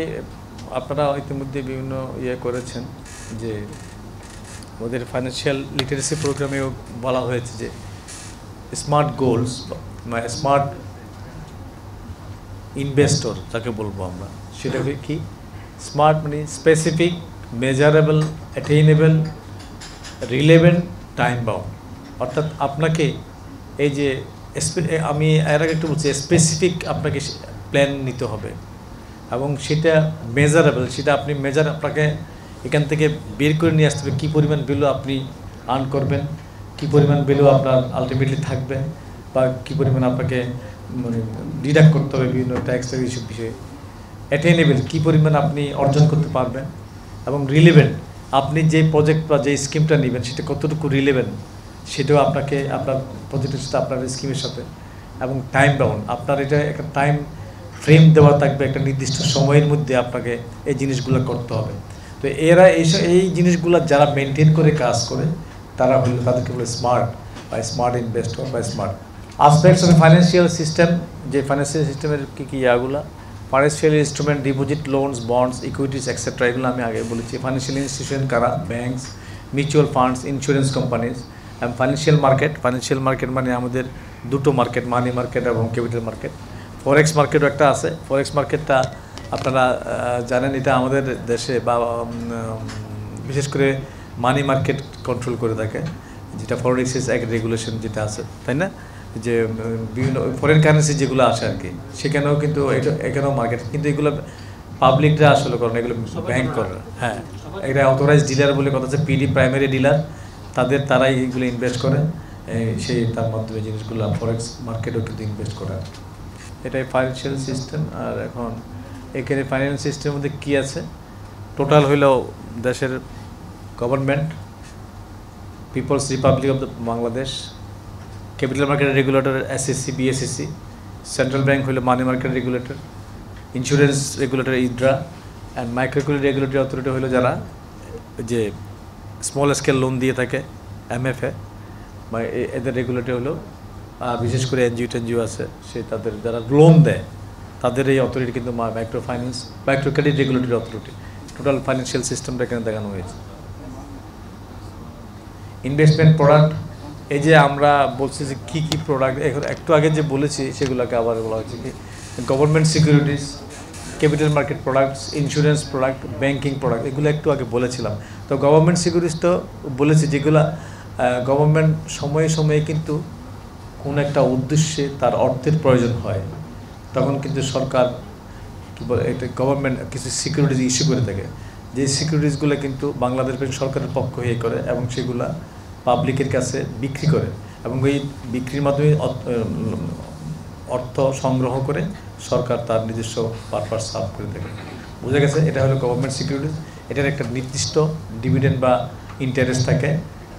আপনারা ইতিমধ্যে বিভিন্ন ইয়ে করেছেন, যে আমাদের ফাইন্যান্সিয়াল লিটারেসি প্রোগ্রামেও বলা হয়েছে যে স্মার্ট গোলস, স্মার্ট ইনভেস্টর যাকে বলবো আমরা, সেটা কি স্মার্ট মানে specific, measurable, attainable, relevant, time bound. অর্থাৎ আপনাকে এই যে আমি এর আগে একটু বলছি, স্পেসিফিক আপনাকে প্ল্যান নিতে হবে এবং সেটা মেজারেবল, সেটা আপনি মেজার আপনাকে এখান থেকে বের করে নিয়ে আসতে হবে কী পরিমাণ ভ্যালু আপনি আর্ন করবেন, কী পরিমাণ ভ্যালু আপনার আলটিমেটলি থাকবে বা কী পরিমাণ আপনাকে মানে ডিডাক্ট করতে হবে বিভিন্ন ট্যাক্স এইসব বিষয়ে। অ্যাটেইনেবল কী পরিমাণ আপনি অর্জন করতে পারবেন এবং রিলেভেন্ট আপনি যে প্রজেক্ট বা যে স্কিমটা নেবেন সেটা কতটুকু রিলেভেন্ট সেটাও আপনাকে আপনার প্রজেক্টের সাথে আপনার স্কিমের সাথে। এবং টাইম বাউন্ড আপনার এটা একটা টাইম ফ্রেম দেওয়া থাকবে, একটা নির্দিষ্ট সময়ের মধ্যে আপনাকে এই জিনিসগুলো করতে হবে। তো এরা এইসব এই জিনিসগুলো যারা মেনটেন করে কাজ করে তারা হলো তাদেরকে বলে স্মার্ট বা স্মার্ট ইনভেস্টর বা smart aspects of financial system. যে ফাইন্যান্সিয়াল সিস্টেমের কী কী ইয়াগুলো financial instrument, deposit, loans, bonds, equities etcetera, এগুলো আমি আগে বলেছি। ফাইন্যান্সিয়াল ইনস্টিটিউশন কারা? Banks, mutual funds, insurance companies. এবং ফাইন্যান্সিয়াল মার্কেট, ফাইন্যান্সিয়াল মার্কেট মানে আমাদের দুটো মার্কেট, মানি মার্কেট এবং ক্যাপিটাল মার্কেট। ফরেক্স মার্কেটও একটা আছে। ফরেক্স মার্কেটটা আপনারা জানেন এটা আমাদের দেশে বা বিশেষ করে মানি মার্কেট কন্ট্রোল করে থাকে, যেটা ফরেন এক্সচেঞ্জ অ্যাক্ট রেগুলেশন যেটা আছে, তাই না? যে বিভিন্ন ফরেন কারেন্সি যেগুলো আসে আর কি, সেখানেও কিন্তু এটা এখানেও মার্কেট, কিন্তু এগুলো পাবলিকরা আসলে করে না, এগুলো ব্যাংক করে। হ্যাঁ, এটা অথরাইজ ডিলার বলে কথা আছে, পিডি প্রাইমারি ডিলার, তাদের তারাই এইগুলো ইনভেস্ট করে, সেই তার মাধ্যমে জিনিসগুলো ফরেক্স মার্কেটও কিন্তু ইনভেস্ট করে। এটাই ফাইন্যান্সিয়াল সিস্টেম। আর এখন এখানে ফাইন্যান্স সিস্টেমের মধ্যে কী আছে? টোটাল হইল দেশের government, people's republic of the Bangladesh, capital market regulator SSC, BSSC, central bank হইল money market regulator, insurance regulator IDRA, and microcredit regulatory authority হইল যারা যে স্মল স্কেল লোন দিয়ে থাকে, এমএফএ, বা এদের রেগুলেটরি হলো। আর বিশেষ করে এনজিও টেনজিও আছে, সে তাদের যারা লোন দেয় তাদের এই অথরিটি কিন্তু micro finance, micro credit regulatory authority. Total financial সিস্টেমটা এখানে দেখানো হয়েছে। ইনভেস্টমেন্ট প্রোডাক্ট, এই যে আমরা বলছি যে কী কী প্রোডাক্ট এখন একটু আগে যে বলেছি সেগুলোকে আবার বলা হচ্ছে কি government securities, capital market products, insurance product, banking product, এগুলো একটু আগে বলেছিলাম। তো গভর্নমেন্ট সিকিউরিটিস তো বলেছি, যেগুলো গভর্নমেন্ট সময়ে সময়ে কিন্তু কোনো একটা উদ্দেশ্যে তার অর্থের প্রয়োজন হয়, তখন কিন্তু সরকার কী বলে একটা গভর্নমেন্ট কিছু সিকিউরিটিস ইস্যু করে থাকে, যে সিকিউরিটিসগুলো কিন্তু বাংলাদেশ ব্যাংক সরকারের পক্ষ হয়ে করে এবং সেগুলা পাবলিকের কাছে বিক্রি করে এবং ওই বিক্রির মাধ্যমে অর্থ সংগ্রহ করে সরকার তার নিজস্ব পারপাস সার্ভ করে থাকে। বোঝা গেছে? এটা হলো গভর্নমেন্ট সিকিউরিটিস। এটার একটা নির্দিষ্ট ডিভিডেন্ড বা ইন্টারেস্ট থাকে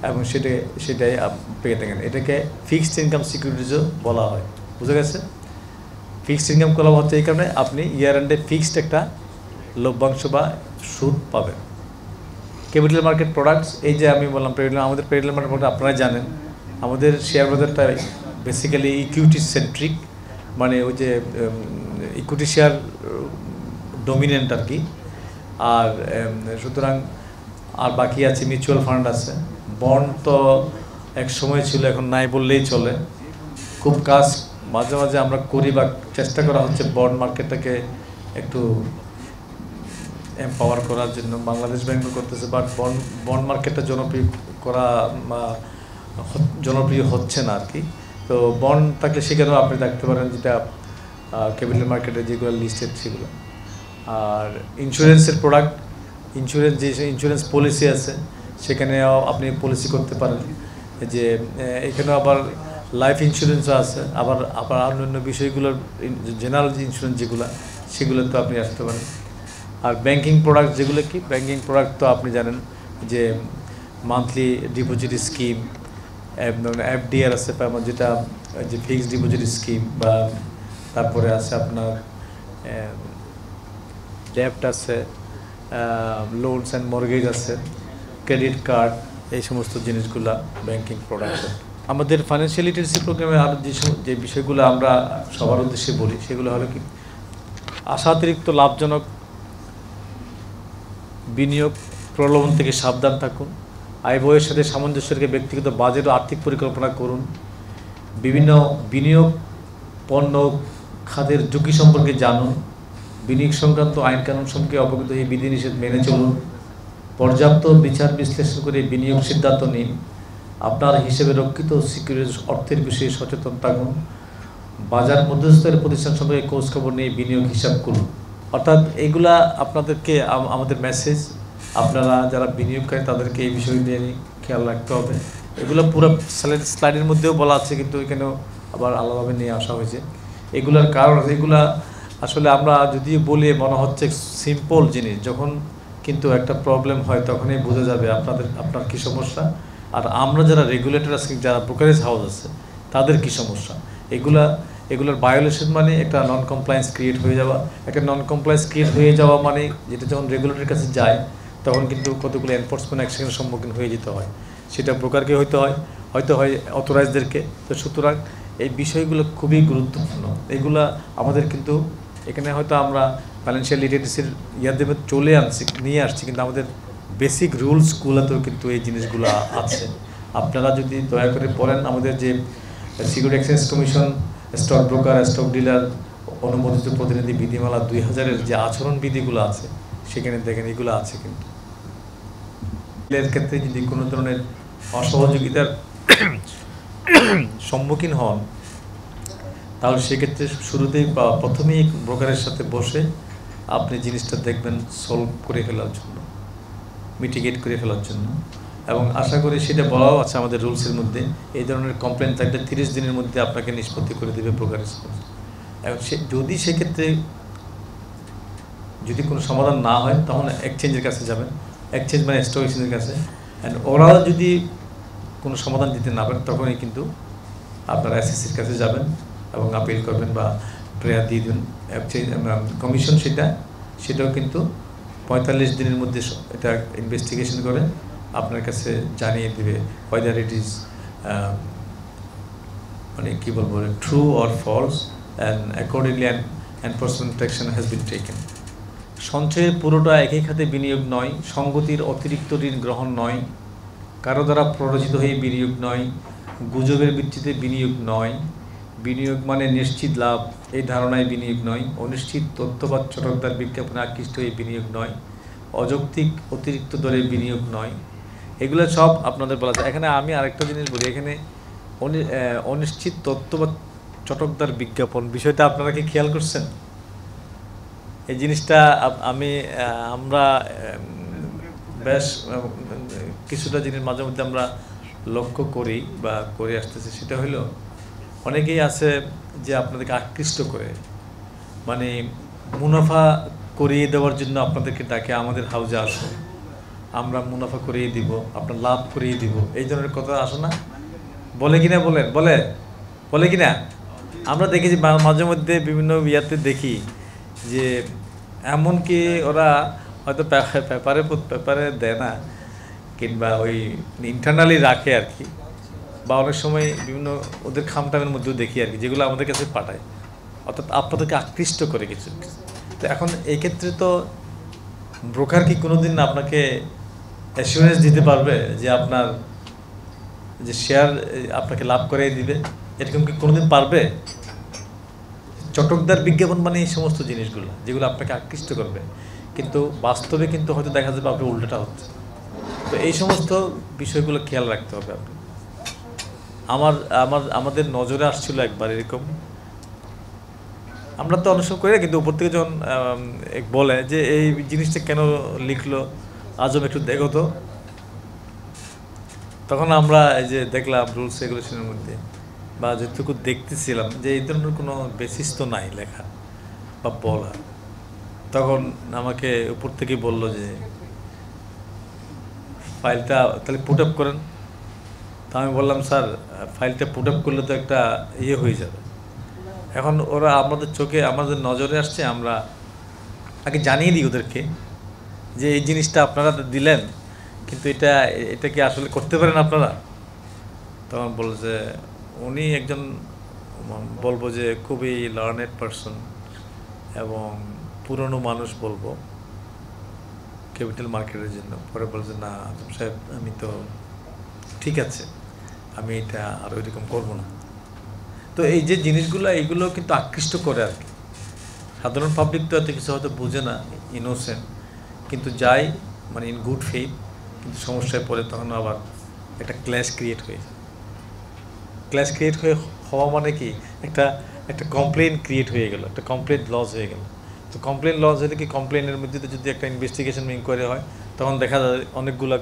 এবং সেটা সেটাই পেয়ে থাকেন। এটাকে ফিক্সড ইনকাম সিকিউরিটিসও বলা হয়। বুঝে গেছে? ফিক্সড ইনকাম করা হচ্ছে এই কারণে আপনি ইয়ার এন্ডে ফিক্সড একটা লভ্যাংশ বা সুদ পাবেন। ক্যাপিটাল মার্কেট প্রোডাক্টস, এই যে আমি বললাম আমাদের ক্যাপিটাল মার্কেট প্রোডাক্ট আপনারা জানেন, আমাদের শেয়ার বাজারটা বেসিক্যালি ইকুইটি সেন্ট্রিক, মানে ওই যে ইকুইটি শেয়ার ডমিনেন্ট আর কি। আর সুতরাং আর বাকি আছে মিউচুয়াল ফান্ড আছে, বন্ড তো এক সময় ছিল, এখন নাই বললেই চলে। খুব কাজ মাঝে মাঝে আমরা করি বা চেষ্টা করা হচ্ছে বন্ড মার্কেটটাকে একটু এম্পাওয়ার করার জন্য, বাংলাদেশ ব্যাংকও করতেছে, বাট বন্ড বন্ড মার্কেটটা জনপ্রিয় করা জনপ্রিয় হচ্ছে না আর কি। তো বন্ড থাকলে সেখানেও আপনি দেখতে পারেন, যেটা ক্যাপিটাল মার্কেটে যেগুলো লিস্টেড সেগুলো। আর ইন্স্যুরেন্সের প্রোডাক্ট, ইন্স্যুরেন্স যে ইন্স্যুরেন্স পলিসি আছে সেখানেও আপনি পলিসি করতে পারেন, যে এখানেও আবার লাইফ ইন্স্যুরেন্সও আছে, আবার আবার অন্যান্য বিষয়গুলোর জেনারেল ইন্স্যুরেন্স যেগুলো সেগুলো তো আপনি আসতে পারেন। আর ব্যাঙ্কিং প্রোডাক্ট যেগুলো কি, ব্যাঙ্কিং প্রোডাক্ট তো আপনি জানেন যে মান্থলি ডিপোজিট স্কিম, এফডিআর আছে, যেটা যে ফিক্সড ডিপোজিট স্কিম, বা তারপরে আছে আপনার ডেপ্ট আছে, লোনস অ্যান্ড মর্গেজ আছে, ক্রেডিট কার্ড, এই সমস্ত জিনিসগুলো ব্যাংকিং প্রোডাক্ট। আমাদের ফাইন্যান্সিয়াল লিটারেসি প্রোগ্রামে আর যে যে বিষয়গুলো আমরা সবার উদ্দেশ্যে বলি সেগুলো হলো কি আশাতিরিক্ত লাভজনক বিনিয়োগ প্রলোভন থেকে সাবধান থাকুন, আয় ব্যয়ের সাথে সামঞ্জস্য রেখে ব্যক্তিগত বাজেট ও আর্থিক পরিকল্পনা করুন, বিভিন্ন বিনিয়োগ পণ্য খাতের ঝুঁকি সম্পর্কে জানুন, বিনিয়োগ সংক্রান্ত আইন কানুন সম্পর্কে অবগত হয়ে বিধিনিষেধ মেনে চলুন, পর্যাপ্ত বিচার বিশ্লেষণ করে বিনিয়োগ সিদ্ধান্ত নিন, আপনার হিসেবে রক্ষিত সিকিউরিটিজ অর্থের বিষয়ে সচেতন থাকুন, বাজার মধ্যস্থতার প্রতিষ্ঠান সম্পর্কে খোঁজখবর নিয়ে বিনিয়োগ হিসাব করুন। অর্থাৎ এগুলা আপনাদেরকে আমাদের মেসেজ, আপনারা যারা বিনিয়োগকারী তাদেরকে এই বিষয় নিয়ে খেয়াল রাখতে হবে। এগুলো পুরো স্লাইডের মধ্যেও বলা আছে, কিন্তু এখানেও আবার আলাদাভাবে নিয়ে আসা হয়েছে। এগুলার কারণ এগুলা আসলে আমরা যদি বলি মনে হচ্ছে সিম্পল জিনিস, যখন কিন্তু একটা প্রবলেম হয় তখনই বোঝা যাবে আপনাদের আপনার কী সমস্যা, আর আমরা যারা রেগুলেটর আছি, যারা ব্রোকারেজ হাউস আছে তাদের কী সমস্যা। এগুলা এগুলোর ভায়োলেশন মানে একটা নন কমপ্লায়েন্স ক্রিয়েট হয়ে যাওয়া, একটা নন কমপ্লায়েন্স ক্রিয়েট হয়ে যাওয়া মানে যেটা যখন রেগুলেটরের কাছে যায় তখন কিন্তু কতগুলো এনফোর্সমেন্ট অ্যাকশনের সম্মুখীন হয়ে যেতে হয়, সেটা ব্রোকারকে হইতে হয়, হয়তো হয় অথরাইজদেরকে। তো সুতরাং এই বিষয়গুলো খুবই গুরুত্বপূর্ণ, এগুলা আমাদের কিন্তু এখানে হয়তো আমরা ফাইন্যান্সিয়াল লিটারেসির ইয়াদের মধ্যে চলে আনছি, নিয়ে আসছি, কিন্তু আমাদের বেসিক রুলসগুলোতেও কিন্তু এই জিনিসগুলো আছে। আপনারা যদি দয়া করে পড়েন, আমাদের যে security exchange commission stock broker stock dealer অনুমোদিত প্রতিনিধি বিধিমালা দুই হাজারের যে আচরণ বিধিগুলো আছে সেখানে দেখেন এগুলো আছে। কিন্তু এর ক্ষেত্রে যদি কোনো ধরনের অসহযোগিতার সম্মুখীন হন তাহলে সেক্ষেত্রে শুরুতেই বা প্রথমেই ব্রোকারের সাথে বসে আপনি জিনিসটা দেখবেন সলভ করে ফেলার জন্য, মিটিগেট করে ফেলার জন্য, এবং আশা করি সেটা বলাও আছে আমাদের রুলসের মধ্যে। এই ধরনের কমপ্লেন থাকলে তিরিশ দিনের মধ্যে আপনাকে নিষ্পত্তি করে দেবে ব্রোকারেজ। এবং সে যদি সেক্ষেত্রে যদি কোনো সমাধান না হয় তখন এক্সচেঞ্জের কাছে যাবেন, এক্সচেঞ্জ মানে স্টক এক্সচেঞ্জের কাছে। অ্যান্ড ওরা যদি কোনো সমাধান দিতে না পারেন তখনই কিন্তু আপনারা এসএসসির কাছে যাবেন এবং আপিল করবেন বা প্রেয়ার দিয়ে দেবেন। এক্সচেঞ্জ কমিশন সেটা সেটাও কিন্তু পঁয়তাল্লিশ দিনের মধ্যে এটা ইনভেস্টিগেশন করে আপনার কাছে জানিয়ে দেবে হোয়েদার ইট ইজ মানে কী বলবো true or false, and accordingly and enforcement action has been taken. সঞ্চয়ের পুরোটা একই খাতে বিনিয়োগ নয়, সংগতির অতিরিক্ত ঋণ গ্রহণ নয়, কারো দ্বারা প্ররোচিত হয়ে বিনিয়োগ নয়, গুজবের ভিত্তিতে বিনিয়োগ নয়, বিনিয়োগ মানে নিশ্চিত লাভ এই ধারণায় বিনিয়োগ নয়, অনিশ্চিত তথ্য বা চটকদার বিজ্ঞাপনে আকৃষ্ট হয়ে বিনিয়োগ নয়, অযৌক্তিক অতিরিক্ত দরে বিনিয়োগ নয়। এগুলো সব আপনাদের বলা যায়। এখানে আমি আরেকটা জিনিস বলি, এখানে অনিশ্চিত তথ্য বা চটকদার বিজ্ঞাপন বিষয়টা আপনারা কি খেয়াল করছেন? এই জিনিসটা আমি আমরা বেশ কিছুটা জিনিস মাঝে মধ্যে আমরা লক্ষ্য করি বা করে আসতেছি। সেটা হলো অনেকেই আছে যে আপনাদেরকে আকৃষ্ট করে মানে মুনাফা করিয়ে দেওয়ার জন্য আপনাদেরকে ডাকে, আমাদের হাউজে আসো, আমরা মুনাফা করিয়ে দিব, আপনার লাভ করিয়ে দিব, এই ধরনের কথা আসে না? বলে কিনা বলেন, বলে বলে কিনা? আমরা দেখেছি মাঝে মধ্যে বিভিন্ন ইয়াতে দেখি যে এমনকি ওরা হয়তো পেপারে পেপারে দেয় না কিংবা ওই ইন্টারনালি রাখে আর কি, বা অনেক সময় বিভিন্ন ওদের খামটামের মধ্যেও দেখি আর কি, যেগুলো আমাদের কাছে পাঠায়, অর্থাৎ আপনাদেরকে আকৃষ্ট করে কিছু। তো এখন এই ক্ষেত্রে তো ব্রোকার কি কোনোদিন আপনাকে অ্যাসিওরেন্স দিতে পারবে যে আপনার যে শেয়ার আপনাকে লাভ করে দিবে, এরকম কি কোনোদিন পারবে? চটকদার বিজ্ঞাপন মানে এই সমস্ত জিনিসগুলো যেগুলো আপনাকে আকৃষ্ট করবে, কিন্তু বাস্তবে কিন্তু হয়তো দেখা যাবে আপনি উল্টোটা হচ্ছে। তো এই সমস্ত বিষয়গুলো খেয়াল রাখতে হবে। আপনি আমার আমার আমাদের নজরে আসছিল একবার এরকম, আমরা তো অনুসরণ করি, কিন্তু উপর থেকে যখন বলে যে এই জিনিসটা কেন লিখলো আজম একটু দেখো তো, তখন আমরা এই যে দেখলাম রুলস রেগুলেশনের মধ্যে বা যেটুকু দেখতেছিলাম যে এই ধরনের কোনো বেসিস তো নাই লেখা বা বলা, তখন আমাকে উপর থেকে বলল যে ফাইলটা তাহলে পুট আপ করেন। তা আমি বললাম স্যার ফাইলটা পুট আপ করলে তো একটা ইয়ে হয়ে যাবে। এখন ওরা আমাদের চোখে আমাদের নজরে আসছে, আমরা আগে জানিয়ে দিই ওদেরকে যে এই জিনিসটা আপনারা দিলেন, কিন্তু এটা এটা কি আসলে করতে পারেন আপনারা? তখন বলল যে উনি একজন বলবো যে খুবই লার্নেড পারসন এবং পুরনো মানুষ বলবো ক্যাপিটাল মার্কেটের জন্য। পরে বলছে না সাহেব আমি তো ঠিক আছে, আমি এটা আর ওইরকম করবো না। तो ये जिनिसगुलो एगुलो किन्तु आकृष्ट करे आर कि साधारण पब्लिक तो एत किछु होयतो बोझे ना इनोसेंट किन्तु जाए माने इन गुड फेथ किन्तु समस्याय पड़े तखन आबार एकटा क्लैश क्रिएट हय क्लैश क्रिएट हय हवा माने कि एकटा একটা কমপ্লেইন ক্রিয়েট হয়ে গেল একটা কমপ্লিট লস হয়ে গেল তো কমপ্লেইন লস হলে কি কমপ্লেইনের মধ্যে যদি একটা ইনভেস্টিগেশন ইনকোয়ারি হয় তখন দেখা যায় অনেকগুলা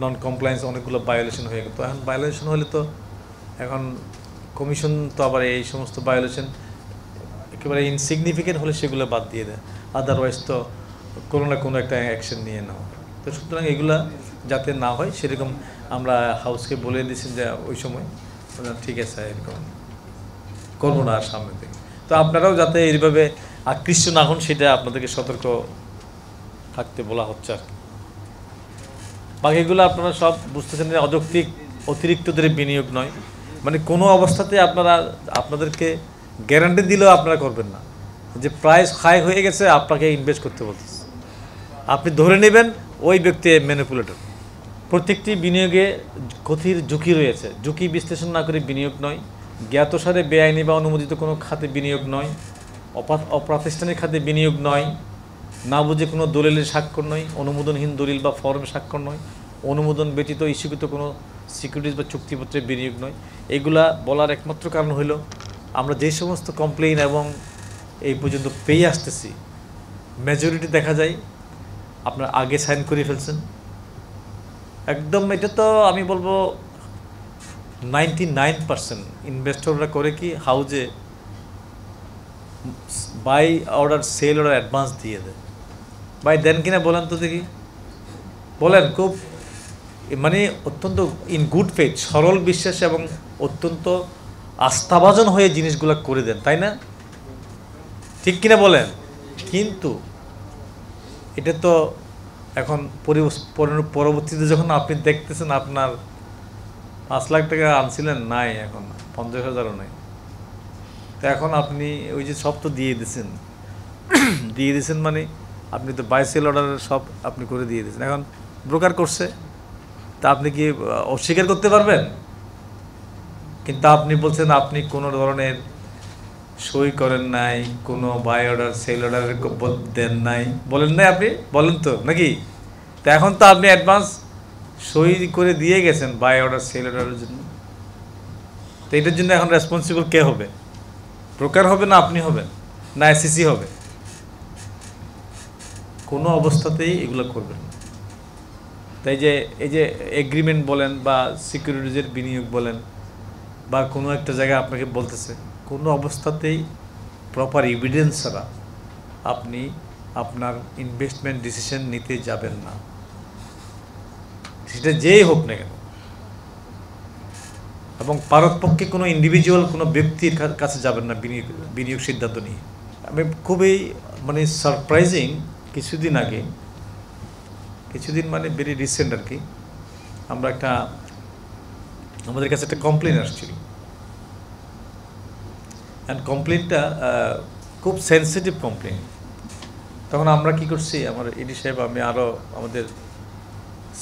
নন কমপ্লায়েন্স অনেকগুলা ভায়োলেশন হয়ে গেল তো এখন ভায়োলেশন হলে তো এখন কমিশন তো আবার এই সমস্ত ভায়োলেশন একেবারে ইনসিগনিফিকেন্ট হলে সেগুলো বাদ দিয়ে দেয় আদারওয়াইজ তো কোনো না কোনো একটা অ্যাকশন নিয়ে নেওয়া তো সুতরাং এগুলা যাতে না হয় সেরকম আমরা হাউসকে বলে দিয়েছি যে ওই সময় ঠিক আছে এরকম করবো না আর সামনে থেকে তো আপনারাও যাতে এইভাবে আকৃষ্ট না হন সেটা আপনাদেরকে সতর্ক থাকতে বলা হচ্ছে আর বাকিগুলো আপনারা সব বুঝতেছেন যে অযৌক্তিক অতিরিক্তদের বিনিয়োগ নয় মানে কোনো অবস্থাতে আপনারা আপনাদেরকে গ্যারান্টি দিলেও আপনারা করবেন না যে প্রাইস হাই হয়ে গেছে আপনাকে ইনভেস্ট করতে বলতেছে আপনি ধরে নেবেন ওই ব্যক্তি ম্যানিপুলেটর প্রত্যেকটি বিনিয়োগে ক্ষতির ঝুঁকি রয়েছে ঝুঁকি বিশ্লেষণ না করে বিনিয়োগ নয় জ্ঞাতসারে বেআইনি বা অনুমোদিত কোনো খাতে বিনিয়োগ নয় অপ্রাতিষ্ঠানিক খাতে বিনিয়োগ নয় না বুঝে কোনো দলিলের স্বাক্ষর নয় অনুমোদনহীন দলিল বা ফর্মে স্বাক্ষর নয় অনুমোদন ব্যতীত ইস্যুকৃত কোনো সিকিউরিটিজ বা চুক্তিপত্রে বিনিয়োগ নয় এগুলা বলার একমাত্র কারণ হলো আমরা যে সমস্ত কমপ্লেইন এবং এই পর্যন্ত পেয়ে আসতেছি মেজরিটি দেখা যায় আপনার আগে সাইন করে ফেলছেন একদম এটা তো আমি বলবো নাইনটি নাইন পার্সেন্ট ইনভেস্টররা করে কি হাউজে buy order sell order advance দিয়ে দেয় বাই দেন কিনা বলেন তো দেখি বলেন খুব মানে অত্যন্ত ইন গুড ফেথ সরল বিশ্বাস এবং অত্যন্ত আস্থাভাজন হয়ে জিনিসগুলো করে দেন তাই না ঠিক কিনা বলেন কিন্তু এটা তো এখন পরবর্তীতে যখন আপনি দেখতেছেন আপনার পাঁচ লাখ টাকা আনছিলেন নাই এখন পঞ্চাশ হাজারও নাই তো এখন আপনি ওই যে সব তো দিয়ে দিয়েছেন দিয়ে দিয়েছেন মানে আপনি তো বাই সেল অর্ডারের সব আপনি করে দিয়ে দিয়েছেন এখন ব্রোকার করছে তা আপনি কি অস্বীকার করতে পারবেন কিন্তু আপনি বলছেন আপনি কোনো ধরনের সই করেন নাই কোনো বাই অর্ডার সেল অর্ডারের দেন নাই বলেন নাই আপনি বলেন তো নাকি তো এখন তো আপনি অ্যাডভান্স সই করে দিয়ে গেছেন বাই অর্ডার সেল অর্ডারের জন্য তো এটার জন্য এখন রেসপন্সিবল কে হবে ব্রোকার হবে না আপনি হবেন না এসিসি হবে কোনো অবস্থাতেই এগুলো করবেন না তাই যে এই যে এগ্রিমেন্ট বলেন বা সিকিউরিটিজের বিনিয়োগ বলেন বা কোনো একটা জায়গা আপনাকে বলতেছে কোনো অবস্থাতেই প্রপার এভিডেন্স ছাড়া আপনি আপনার ইনভেস্টমেন্ট ডিসিশন নিতে যাবেন না সেটা যেই হোক না কেন এবং ভারতপক্ষে কোনো ইন্ডিভিজুয়াল কোনো ব্যক্তির কাছে যাবেন না বিনিয়োগ বিনিয়োগ সিদ্ধান্ত নিয়ে আমি খুবই মানে সারপ্রাইজিং কিছুদিন আগে কিছুদিন মানে ভেরি রিসেন্ট আর কি আমরা একটা আমাদের কাছে একটা কমপ্লেন আসছিল অ্যান্ড কমপ্লেনটা খুব সেন্সিটিভ কমপ্লেন তখন আমরা কি করছি আমার ইডি সাহেব আমি আরও আমাদের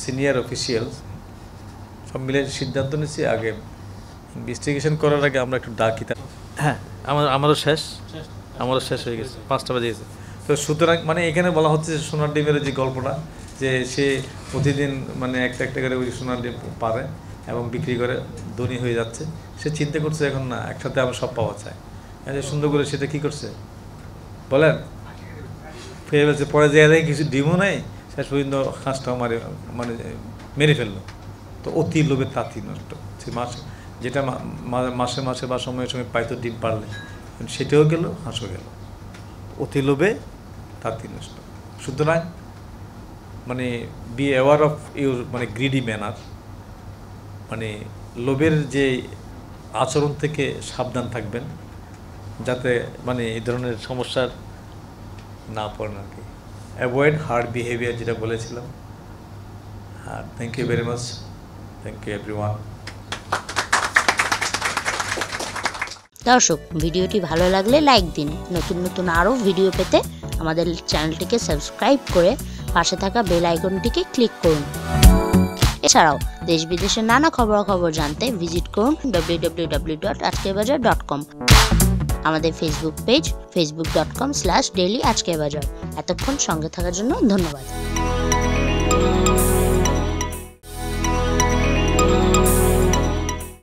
সিনিয়র অফিসিয়াল সব মিলে সিদ্ধান্ত নিয়েছি আগে ইনভেস্টিগেশন করার আগে আমরা একটু ডাকি হ্যাঁ আমার আমারও শেষ আমারও শেষ হয়ে গেছে পাঁচটা বাজে গেছে তো সুতরাং মানে এখানে বলা হচ্ছে যে সোনার ডিমের যে গল্পটা যে সে প্রতিদিন মানে একটা একটা করে ওই সোনার ডিম পারে এবং বিক্রি করে ধনী হয়ে যাচ্ছে সে চিন্তা করছে এখন না একসাথে আমার সব পাওয়া চায় সুন্দর করে সেটা কী করছে বলেন ফেলে ফেলছে পরে জায়গায় কিছু ডিমও নেই শেষ পর্যন্ত হাঁসটাও মারে মানে মেরে ফেললো তো অতি লোভে তাঁতি নষ্ট সে মাছ যেটা মাসে মাসে বা সময়ের সময় পাইতো ডিম পারলে সেটাও গেল হাঁসও গেল অতি লোভে তাঁতি নষ্ট সুতরাং মানে বি অ্যাওয়ার অফ ইউর মানে গ্রিডি ম্যানার মানে লোভের যে আচরণ থেকে সাবধান থাকবেন যাতে মানে এই ধরনের সমস্যার না পড়েন আর কি অ্যাভয়েড হার্ড বিহেভিয়ার যেটা বলেছিলাম হ্যাঁ thank you very much thank you everyone দর্শক ভিডিওটি ভালো লাগলে লাইক দিন নতুন নতুন আরও ভিডিও পেতে আমাদের চ্যানেলটিকে সাবস্ক্রাইব করে পাশে থাকা বেল আইকনটিকে ক্লিক করুন এছাড়াও देश विदेशे नाना खबर खबर जानते विजिट करुन डब्ल्यू डब्ल्यू डब्ल्यू डॉट आजकेर बाजार डॉट कॉम आमादेर Facebook page Facebook dot com slash daily आजकेर बाजार। एतक्षण संगे थाकार जन्य धन्यवाद।